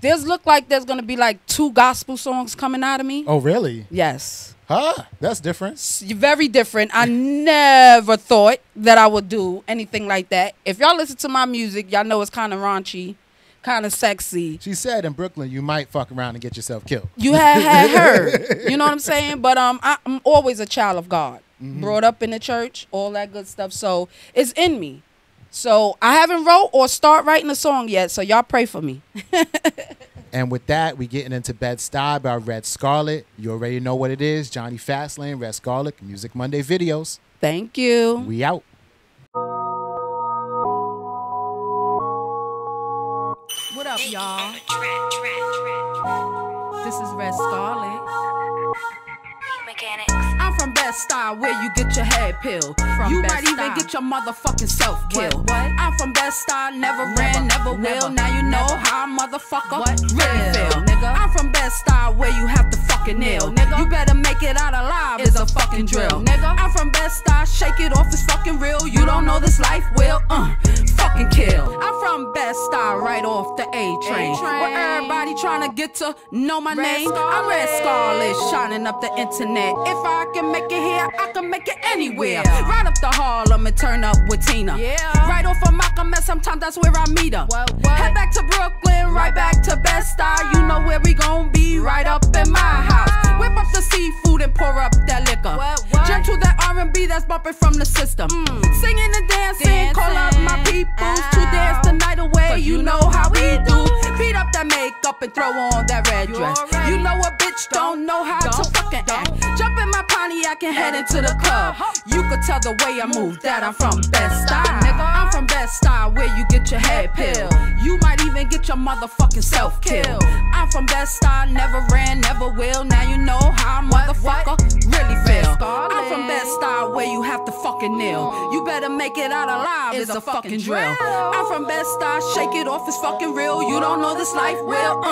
there's going to be like 2 gospel songs coming out of me. Oh, really? Yes. Huh? That's different. Very different. I never thought that I would do anything like that. If y'all listen to my music, y'all know it's kind of raunchy, kind of sexy. She said in Brooklyn, you might fuck around and get yourself killed. You had heard. You know what I'm saying? But I'm always a child of God. Mm-hmm. Brought up in the church, all that good stuff. So it's in me. So I haven't wrote or start writing a song yet. So y'all pray for me. And with that, we getting into Bed-Stuy by Red Scarlet. You already know what it is. Johnny Fastlane, Red Scarlet, Music Monday videos. Thank you. We out. What up, y'all? This is Red Scarlet. Mechanics. I'm from Bed-Stuy, where you get your head peeled. From you might even get your motherfucking self killed. What? I'm from Bed-Stuy, never ran, never will. Now you know how a motherfucker really feel, nigga. I'm from Bed-Stuy, where you have to fucking kneel, nigga. You better make it out alive. It's motherfucking drill. Nigga, I'm from Bed-Stuy, shake it off, it's fucking real. You don't know this life will, fucking kill. I'm from Bed-Stuy, right off the A-Train, where everybody trying to get to know my name. I'm Red Scarlet, shining up the internet. If I can make it here, I can make it anywhere. Right up to Harlem and turn up with Tina. Right off of Malcolm, and sometimes that's where I meet her. Head back to Brooklyn, right back to Bed-Stuy. You know where we gon' be, right up in my house. Whip up the seafood and pour up that liquor. Jump to that R&B that's bumping from the system. Singing and dancing, call up my peoples to dance the night away. You know how we do. Beat up that makeup and throw on that red dress. You know a bitch don't know how to fucking act. Jump in my Pontiac and head into the club. You could tell the way I move that I'm from Bed-Stuy. Nigga, I'm from Bed-Stuy, where you get your head peeled. You might even get your motherfucking self killed. I'm from Bed-Stuy, never ran, never will. Now you know how a motherfucker really feel. I'm from Bed-Stuy, where you have to fucking kneel. You better make it out alive, it's a fucking drill. I'm from Bed-Stuy, shake it off, it's fucking real. You don't know this life will,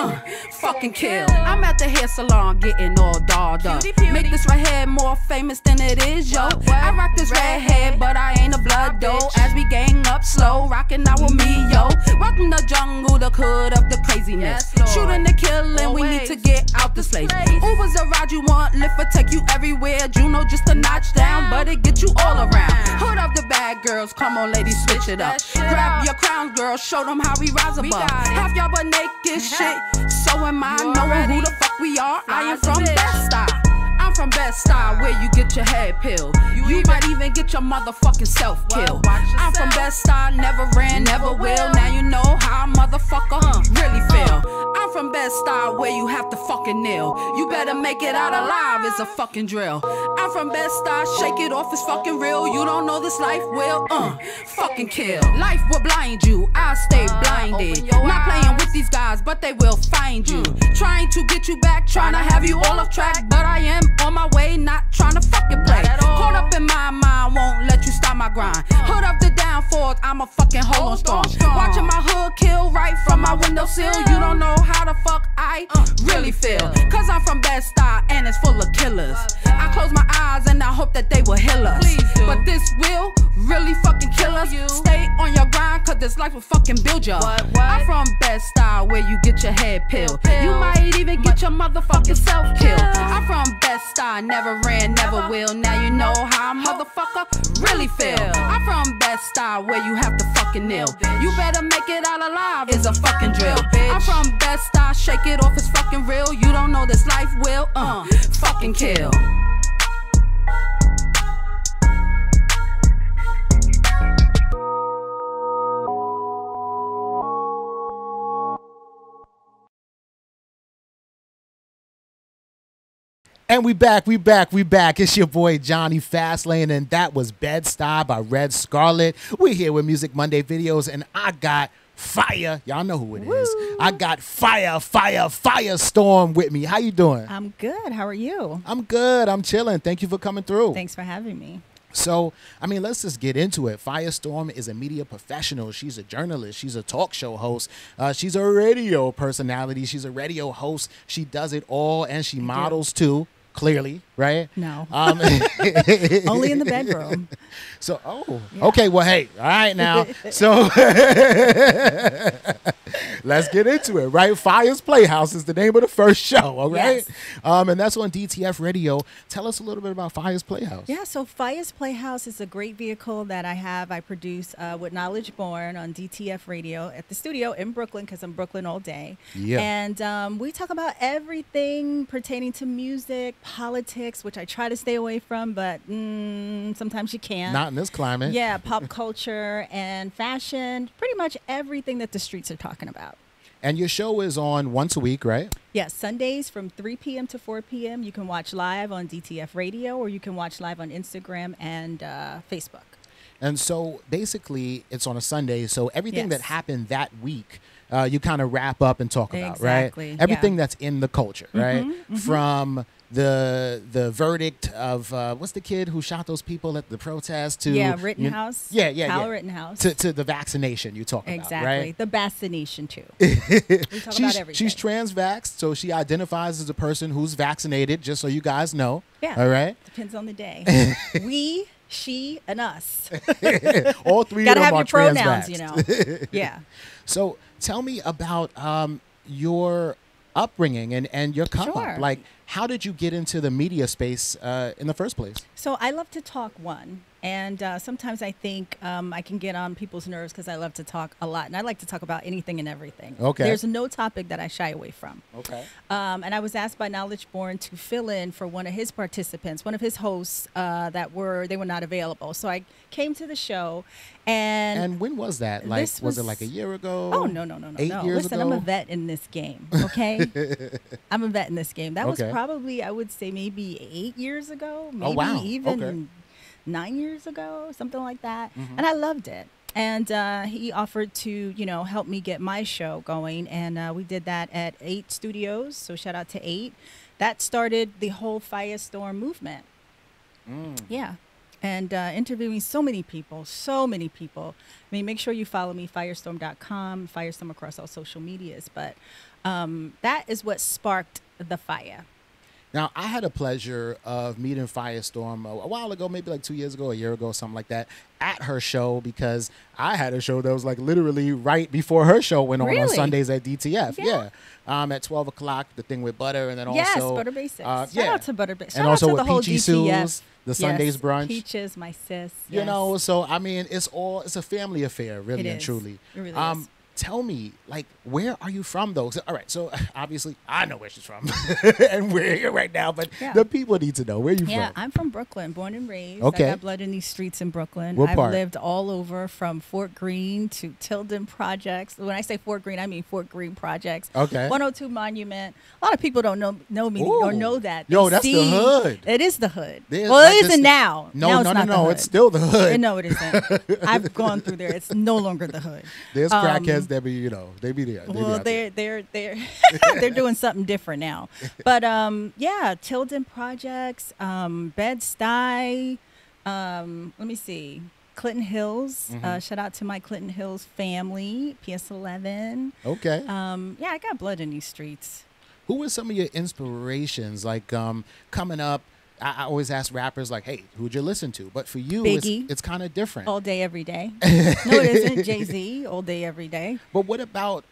fucking kill. I'm at the hair salon getting all dolled up. Make this red hair more famous than it is, yo. I rock this red hair, but I ain't a blood dough. As we gang up slow, rocking out with me, yo. Welcome the jungle, the hood of the craziness. Shooting the killing, we need to get out the slave. Uber's a ride you want, Lyft will take you everywhere. Juno just a notch down, but it get you all around. Hood up the bad girls, come on ladies, switch it up. Grab your crowns, girl, show them how we rise above. Half y'all but naked shit, so am I. Knowing who the fuck we are, I am from Bed-Stuy. I'm from Bed-Stuy, where you get your head peeled. You might even get your motherfucking self killed. I'm from Bed-Stuy, never ran, never will. Now you know how a motherfucker really feel. I'm from Bed-Stuy, where you have to fucking kneel. You better make it out alive, it's a fucking drill. I'm from Bed-Stuy, shake it off, it's fucking real. You don't know this life will, fucking kill. Life will blind you, I stay blinded. Not playing with these guys, but they will find you. Trying to get you back, trying to have you all off track, but I am on my way, not trying to fucking play. Caught up in my mind, won't let you stop my grind. Hood up the downfalls, I'm a fucking hold on storm. Watching my hood kill right from my windowsill. You don't know how the fuck I really feel. Cause I'm from Bed-Stuy and it's full of killers. I close my eyes and I hope that they will heal us. But this will really fucking kill us. Stay on your grind, cause this life will fucking build you. I'm from Bed-Stuy, where you get your head peeled. You might even get your motherfucking self killed. I'm from Bed-Stuy, never ran, never will. Now you know how a motherfucker really feel. I'm from Bed-Stuy, where you have to fucking kneel. You better make it out alive, it's a fucking drill. I'm from Bed-Stuy, shake it off, it's fucking real. You don't know this life will, fucking kill. And we back. It's your boy Johnny Fastlane, and that was Bed-Stuy by Red Scarlet. We're here with Music Monday videos, and I got fire. Y'all know who it is. I got fire storm with me. How you doing? I'm good. How are you? I'm good. I'm chilling. Thank you for coming through. Thanks for having me. So, I mean, let's just get into it. Firestorm is a media professional. She's a journalist. She's a talk show host. She's a radio personality. She's a radio host. She does it all, and she models too. Clearly, right? No. Only in the bedroom. So, okay, well, hey, all right now. So, let's get into it, right? Fire's Playhouse is the name of the first show, all right? Yes. And that's on DTF Radio. Tell us a little bit about Fire's Playhouse. Yeah, so Fire's Playhouse is a great vehicle that I have. I produce with Knowledge Born on DTF Radio at the studio in Brooklyn, because I'm Brooklyn all day. Yeah. And we talk about everything pertaining to music, politics, which I try to stay away from, but sometimes you can't. Not in this climate. Yeah, pop culture and fashion, pretty much everything that the streets are talking about. And your show is on once a week, right? Yes, Sundays from 3 p.m. to 4 p.m. You can watch live on DTF Radio, or you can watch live on Instagram and Facebook. And so basically it's on a Sunday, so everything that happened that week, you kind of wrap up and talk about, right? Everything that's in the culture, right? From the verdict of what's the kid who shot those people at the protest? To Rittenhouse. Kyle Rittenhouse. To the vaccination you talk about, right? Exactly. The vaccination too. We talk about everything. She's trans-vaxxed, so she identifies as a person who's vaccinated. Just so you guys know. Yeah. All right. Depends on the day. We, she, and us. All three of them are trans-vaxxed. You know. Yeah. So tell me about your upbringing and your come up. Like, how did you get into the media space in the first place? So I love to talk, and sometimes I think I can get on people's nerves because I love to talk a lot, and I like to talk about anything and everything. Okay. There's no topic that I shy away from. Okay. And I was asked by Knowledge Born to fill in for one of his participants, one of his hosts that were not available. So I came to the show, and when was that? Like, was it like a year ago? Oh no. 8 years ago? Listen, I'm a vet in this game. Okay. I'm a vet in this game. That was probably, I would say, maybe 8 years ago. Maybe even. Okay. 9 years ago, something like that. Mm-hmm. And I loved it. And he offered to, you know, help me get my show going. And we did that at 8 Studios. So shout out to 8. That started the whole Quiet Storm movement. Mm. Yeah. And interviewing so many people. I mean, make sure you follow me, firestorm.com, Firestorm across all social medias. But that is what sparked the fire. Now, I had a pleasure of meeting Firestorm a while ago, maybe like 2 years ago, a year ago, something like that, at her show, because I had a show that was like literally right before her show went on. Really? On Sundays at DTF. Yeah. At 12 o'clock, the thing with Butter, and then also Butter Basics. Shout out to Butter Basics. And also with Peachy Sue's, the Sundays brunch. Peaches, my sis. You know, so I mean, it's a family affair, really and truly. It really is. Tell me, like, where are you from, though? All right, so obviously I know where she's from, and we're here right now, but the people need to know. Where are you from? Yeah, I'm from Brooklyn, born and raised. Okay. I got blood in these streets in Brooklyn. What part? I've lived all over, from Fort Greene to Tilden Projects. When I say Fort Greene, I mean Fort Greene Projects. Okay. 102 Monument. A lot of people don't know me or know that. Yo, that's the hood. It is the hood. Well, it isn't now. No, it's still the hood. No, it isn't. I've gone through there. It's no longer the hood. There's crackheads. They be, you know, they be there. They're doing something different now. But yeah, Tilden Projects, Bed-Stuy, let me see, Clinton Hills. Mm-hmm. Shout out to my Clinton Hills family, PS11. Okay. Yeah, I got blood in these streets. Who were some of your inspirations? Like coming up, I always ask rappers, like, hey, who'd you listen to? But for you, it's kind of different. All day, every day. No, it isn't. Jay-Z, all day, every day. But what about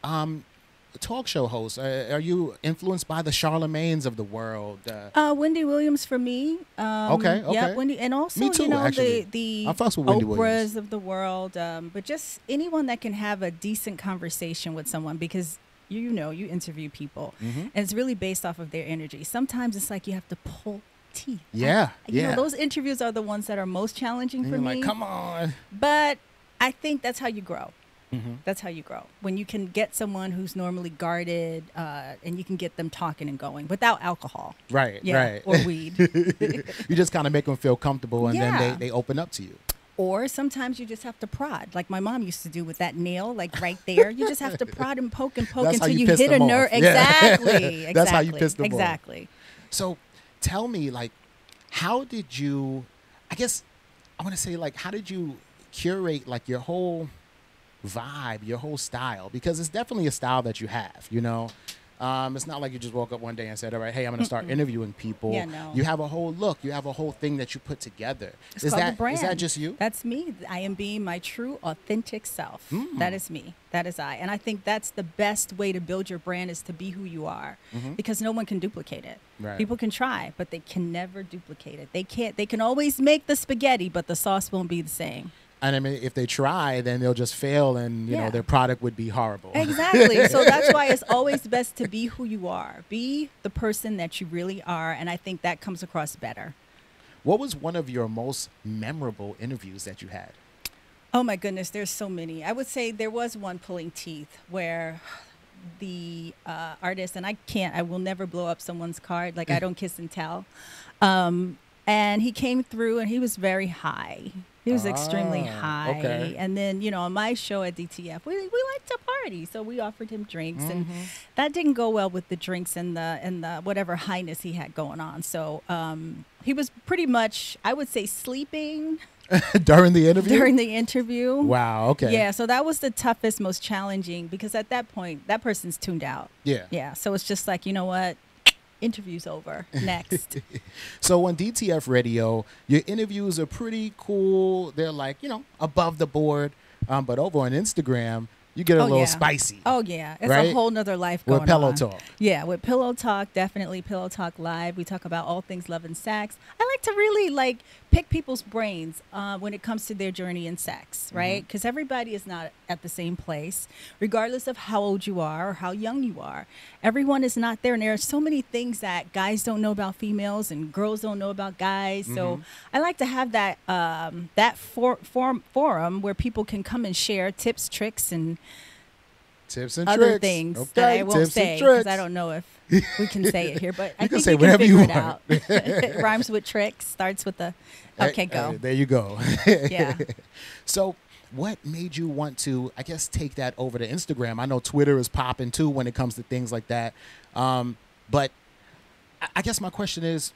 talk show hosts? Are you influenced by the Charlemagnes of the world? Wendy Williams for me. Okay. Yeah, Wendy. And also, me too, you know, actually. The Oprahs of the world. But just anyone that can have a decent conversation with someone, because you know, you interview people. Mm-hmm. And it's really based off of their energy. Sometimes it's like you have to pull teeth. You know, those interviews are the ones that are most challenging for me. Like, come on. But I think that's how you grow. Mm-hmm. That's how you grow. When you can get someone who's normally guarded and you can get them talking and going without alcohol. Right, right. Or weed. You just kind of make them feel comfortable, and then they open up to you. Or sometimes you just have to prod, like my mom used to do with that nail, like right there. You just have to prod and poke until you hit a nerve. Exactly. That's how you piss them off. Exactly. So tell me, like, how did you, I guess I want to say, like, how did you curate, like, your whole vibe, your whole style? Because it's definitely a style that you have, you know. It's not like you just woke up one day and said, all right, hey, I'm going to start interviewing people. Yeah, no. You have a whole look. You have a whole thing that you put together. Is that just you? That's me. I am being my true, authentic self. Mm. That is me. That is I. And I think that's the best way to build your brand, is to be who you are, because no one can duplicate it. Right. People can try, but they can never duplicate it. They can't. They can always make the spaghetti, but the sauce won't be the same. And I mean, if they try, then they'll just fail, and you know, their product would be horrible. Exactly. So that's why it's always best to be who you are. Be the person that you really are, and I think that comes across better. What was one of your most memorable interviews that you had? Oh my goodness, there's so many. I would say there was one, pulling teeth, where the artist, and I will never blow up someone's card. Like, I don't kiss and tell. And he came through, and he was very high. He was extremely high. Okay. And then, you know, on my show at DTF, we like to party. So we offered him drinks, and that didn't go well with the drinks and the whatever highness he had going on. So he was pretty much, I would say, sleeping. During the interview? During the interview. Wow, okay. Yeah, so that was the toughest, most challenging, because at that point, that person's tuned out. Yeah. Yeah, so it's just like, you know what? Interview's over. Next. So on DTF Radio, your interviews are pretty cool. They're like, you know, above the board. But over on Instagram, you get a little spicy. Oh, yeah. It's a whole nother life going on. With Pillow Talk. Yeah, with Pillow Talk, definitely Pillow Talk Live. We talk about all things love and sex. I like to really, like, pick people's brains when it comes to their journey in sex, right? Because everybody is not at the same place, regardless of how old you are or how young you are. Everyone is not there. And there are so many things that guys don't know about females and girls don't know about guys. So I like to have that forum where people can come and share tips, tricks, and other things that I won't say because I don't know if we can say it here, but I think we can figure it out. It rhymes with tricks, starts with the okay, go. There you go. Yeah. So what made you want to, I guess, take that over to Instagram? I know Twitter is popping too when it comes to things like that. But I guess my question is,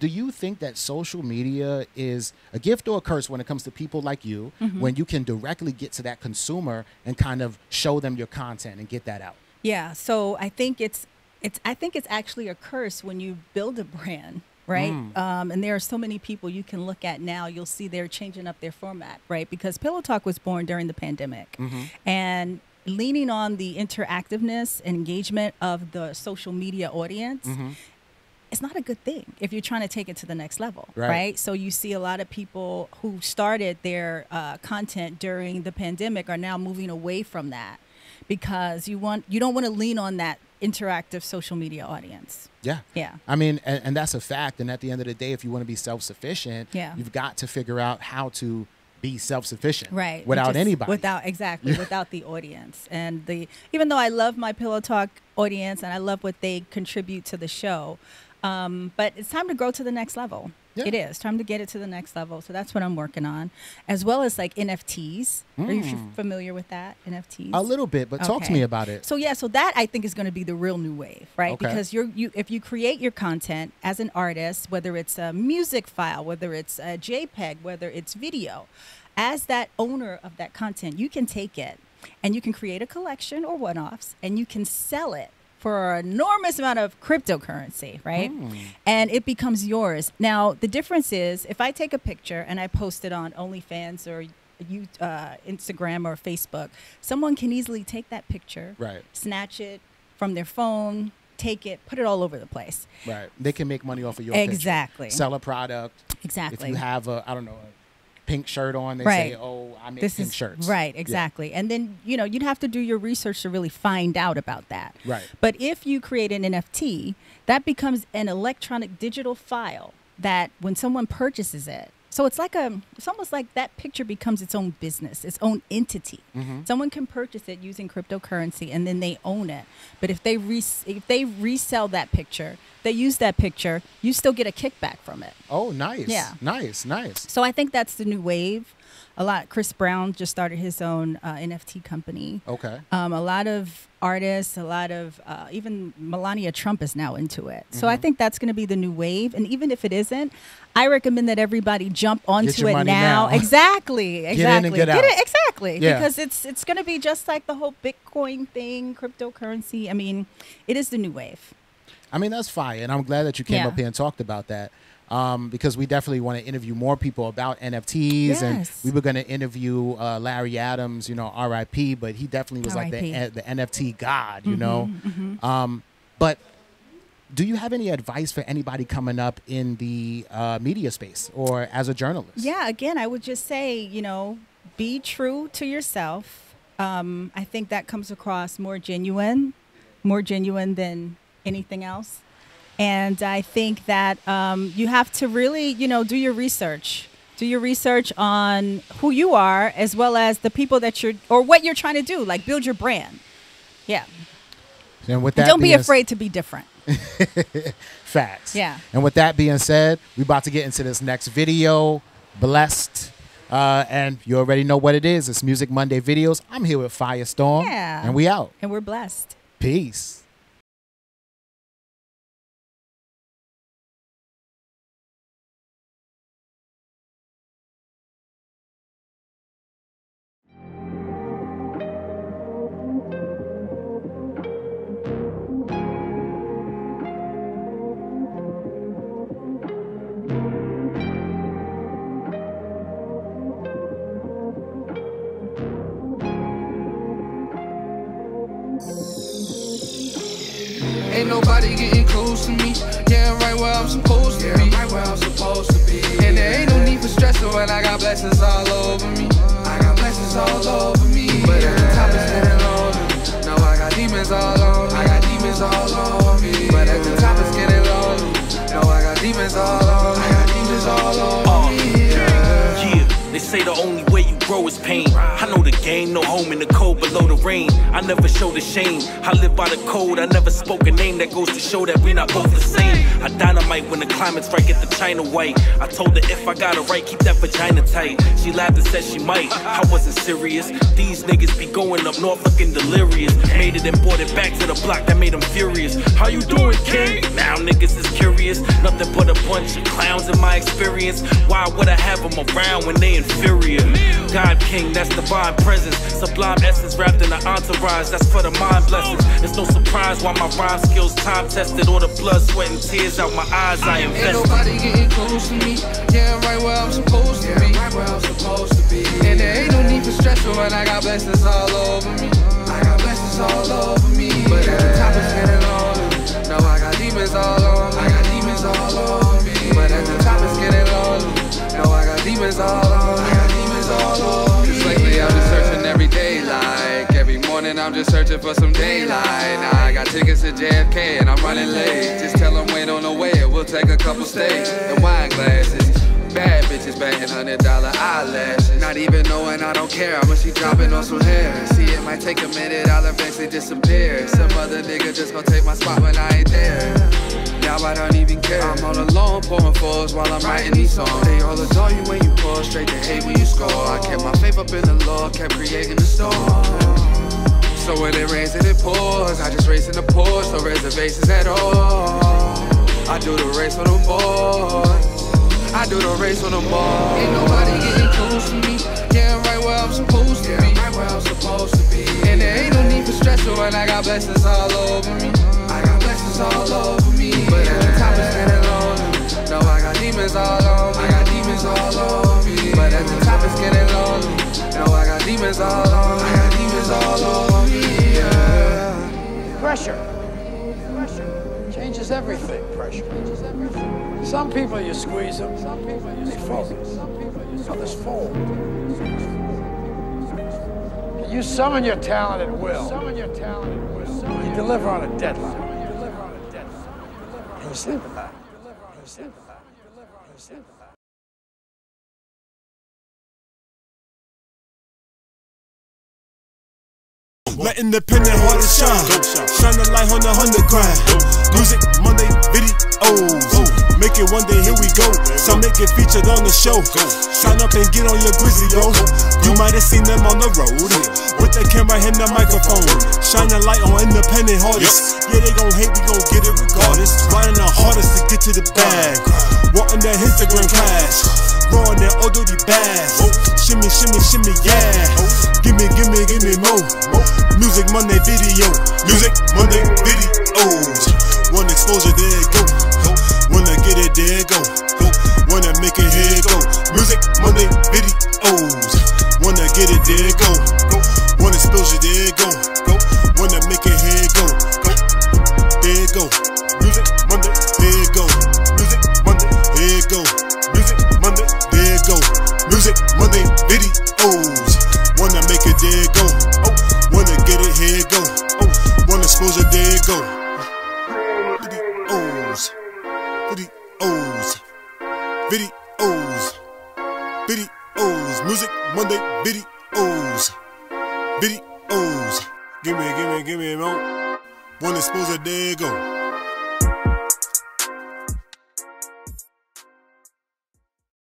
do you think that social media is a gift or a curse when it comes to people like you, when you can directly get to that consumer and kind of show them your content and get that out? Yeah, so I think it's actually a curse when you build a brand, right? And there are so many people you can look at now. You'll see they're changing up their format, right? Because Pillow Talk was born during the pandemic. And leaning on the interactiveness and engagement of the social media audience, it's not a good thing if you're trying to take it to the next level, right? So you see a lot of people who started their content during the pandemic are now moving away from that because you don't want to lean on that interactive social media audience. Yeah. Yeah. I mean, and that's a fact. And at the end of the day, if you want to be self-sufficient, you've got to figure out how to be self-sufficient without the audience. And even though I love my Pillow Talk audience and I love what they contribute to the show, but it's time to grow to the next level. Yeah. It is time to get it to the next level. So that's what I'm working on, as well as like NFTs. Are you familiar with that? NFTs? A little bit, but talk to me about it. So, yeah, so that I think is going to be the real new wave, right? Okay. Because if you create your content as an artist, whether it's a music file, whether it's a JPEG, whether it's video, as that owner of that content, you can take it and you can create a collection or one-offs and you can sell it for an enormous amount of cryptocurrency, right? And it becomes yours. Now, the difference is if I take a picture and I post it on OnlyFans or Instagram or Facebook, someone can easily take that picture, snatch it from their phone, take it, put it all over the place. Right. They can make money off of your picture. Sell a product. If you have a, I don't know, pink shirt on, they say, oh, I make pink shirts. Right, exactly. Yeah. And then, you know, you'd have to do your research to really find out about that. Right. But if you create an NFT, that becomes an electronic digital file that when someone purchases it, so it's like it's almost like that picture becomes its own business, its own entity. Someone can purchase it using cryptocurrency and then they own it. But if they resell that picture, they use that picture, you still get a kickback from it. Oh, nice. Yeah. Nice, nice. So I think that's the new wave. A lot. Chris Brown just started his own NFT company. Okay. A lot of artists, a lot of even Melania Trump is now into it. So I think that's going to be the new wave. And even if it isn't, I recommend that everybody jump onto it now. Exactly. Exactly. Get in and get out. Exactly. Yeah. Because it's going to be just like the whole Bitcoin thing, cryptocurrency. I mean, it is the new wave. I mean, that's fire. And I'm glad that you came up here and talked about that. Because we definitely want to interview more people about NFTs, and we were going to interview Larry Adams, you know, RIP, but he definitely was like the NFT god, you know. But do you have any advice for anybody coming up in the media space or as a journalist? Yeah, again, I would just say, you know, be true to yourself. I think that comes across more genuine than anything else. And I think that you have to really, you know, do your research. Do your research on who you are as well as the people that you're or what you're trying to do, like build your brand. Yeah. And with that, don't be afraid to be different. Facts. Yeah. And with that being said, we're about to get into this next video. Blessed. And you already know what it is. It's Music Monday Videos. I'm here with Quiet Storm. Yeah. And we out. And we're blessed. Peace. Ain't nobody getting close to me. Yeah, I'm right where I'm supposed to be. Right where I'm supposed to be. And there ain't no need for stressing when I got blessings all over me. I got blessings all over me. But at the top it's getting lonely. Now I got demons all on me. I got demons all on me. But at the top it's getting lonely. Now I got demons all on me. I got demons all on me. Yeah, they say the only way you grow is pain. I know the game, no home in the cold below the rain. I never show the shame, I live by the code. I never spoke a name, that goes to show that we not both the same. I dynamite when the climate's right, get the China white. I told her if I got it right, keep that vagina tight. She laughed and said she might, I wasn't serious. These niggas be going up north looking delirious. Made it and brought it back to the block, that made them furious. How you doing, king? Now niggas is curious. Nothing but a bunch of clowns in my experience. Why would I have them around when they inferior? God King, that's divine presence. Sublime essence wrapped in an entourage, that's for the mind blessings. It's no surprise why my rhyme skills time tested. All the blood, sweat, and tears out my eyes I invested. Ain't nobody getting close to me. Yeah, I'm right where I'm supposed to be. Right where I'm supposed to be. And there ain't no need for stress when I got blessings all over me. I got blessings all over me. But at the top it's getting lonely. Now I got demons all on me. I got demons all on me. But at the top it's getting lonely. Now I got demons all on me. It's lately I've been searching every day, like every morning I'm just searching for some daylight. Now I got tickets to JFK and I'm running late. Just tell them wait on the way, it will take a couple steaks and wine glasses. Bad bitches banging $100 eyelashes. Not even knowing I don't care how much she dropping on some hair. See, it might take a minute, I'll eventually disappear. Some other nigga just gonna take my spot when I ain't there. Now I don't even care. I'm all alone pouring fours while I'm writing these songs. They all adore you when you pour, straight to hate when you score. I kept my faith up in the Lord, kept creating the storm. So when it rains and it pours, I just race in the porch, no reservations at all. I do the race on them boys. I do the race on them boys. Ain't nobody getting close to me. Yeah, I'm right where I'm supposed to be. I'm right where I'm supposed to be. And there ain't no need for stress when I got blessings all over me. I got blessings all over me. But at the top it's getting lonely. Now I got demons all on me. I got demons all on me. But at the top it's getting lonely. Now I got demons all on me. I got demons all on me. Yeah. Pressure changes everything. Pressure changes everything. Some people you squeeze them. Some people you fold them. Others fold. You summon your talent at will. Summon your talent at will. You deliver on a deadline. Let independent artists shine. Shine the light on the underground. Music Monday videos. Make it one day, here we go. Some make it featured on the show. Sign up and get on your grizzly though. You might have seen them on the road. With the camera and the microphone, shine a light on independent artists. Yeah, they gon' hate, we gon' get it regardless. Riding the hardest to get to the bag. Wantin' that Instagram clash. Rawin' that odori bass. Shimmy, shimmy, shimmy, yeah. Gimme, gimme, gimme more. Music Monday video. Music Monday videos. One exposure, there it go. Wanna get it, there it go. Wanna make it, here it go. Music Monday videos. Wanna get it, there it go. Wanna explosion, there it go. Wanna make it, here it go. There it go. Music Monday, there it go. Music Monday, here it go. Music Monday, there it go. Music Monday videos. Wanna make it, there it go. Wanna get it, here it go. Wanna explosion, there it go. Videos, videos, videos, videos. Music Monday videos. Videos, gimme, gimme, gimme more. One exposure, there you go.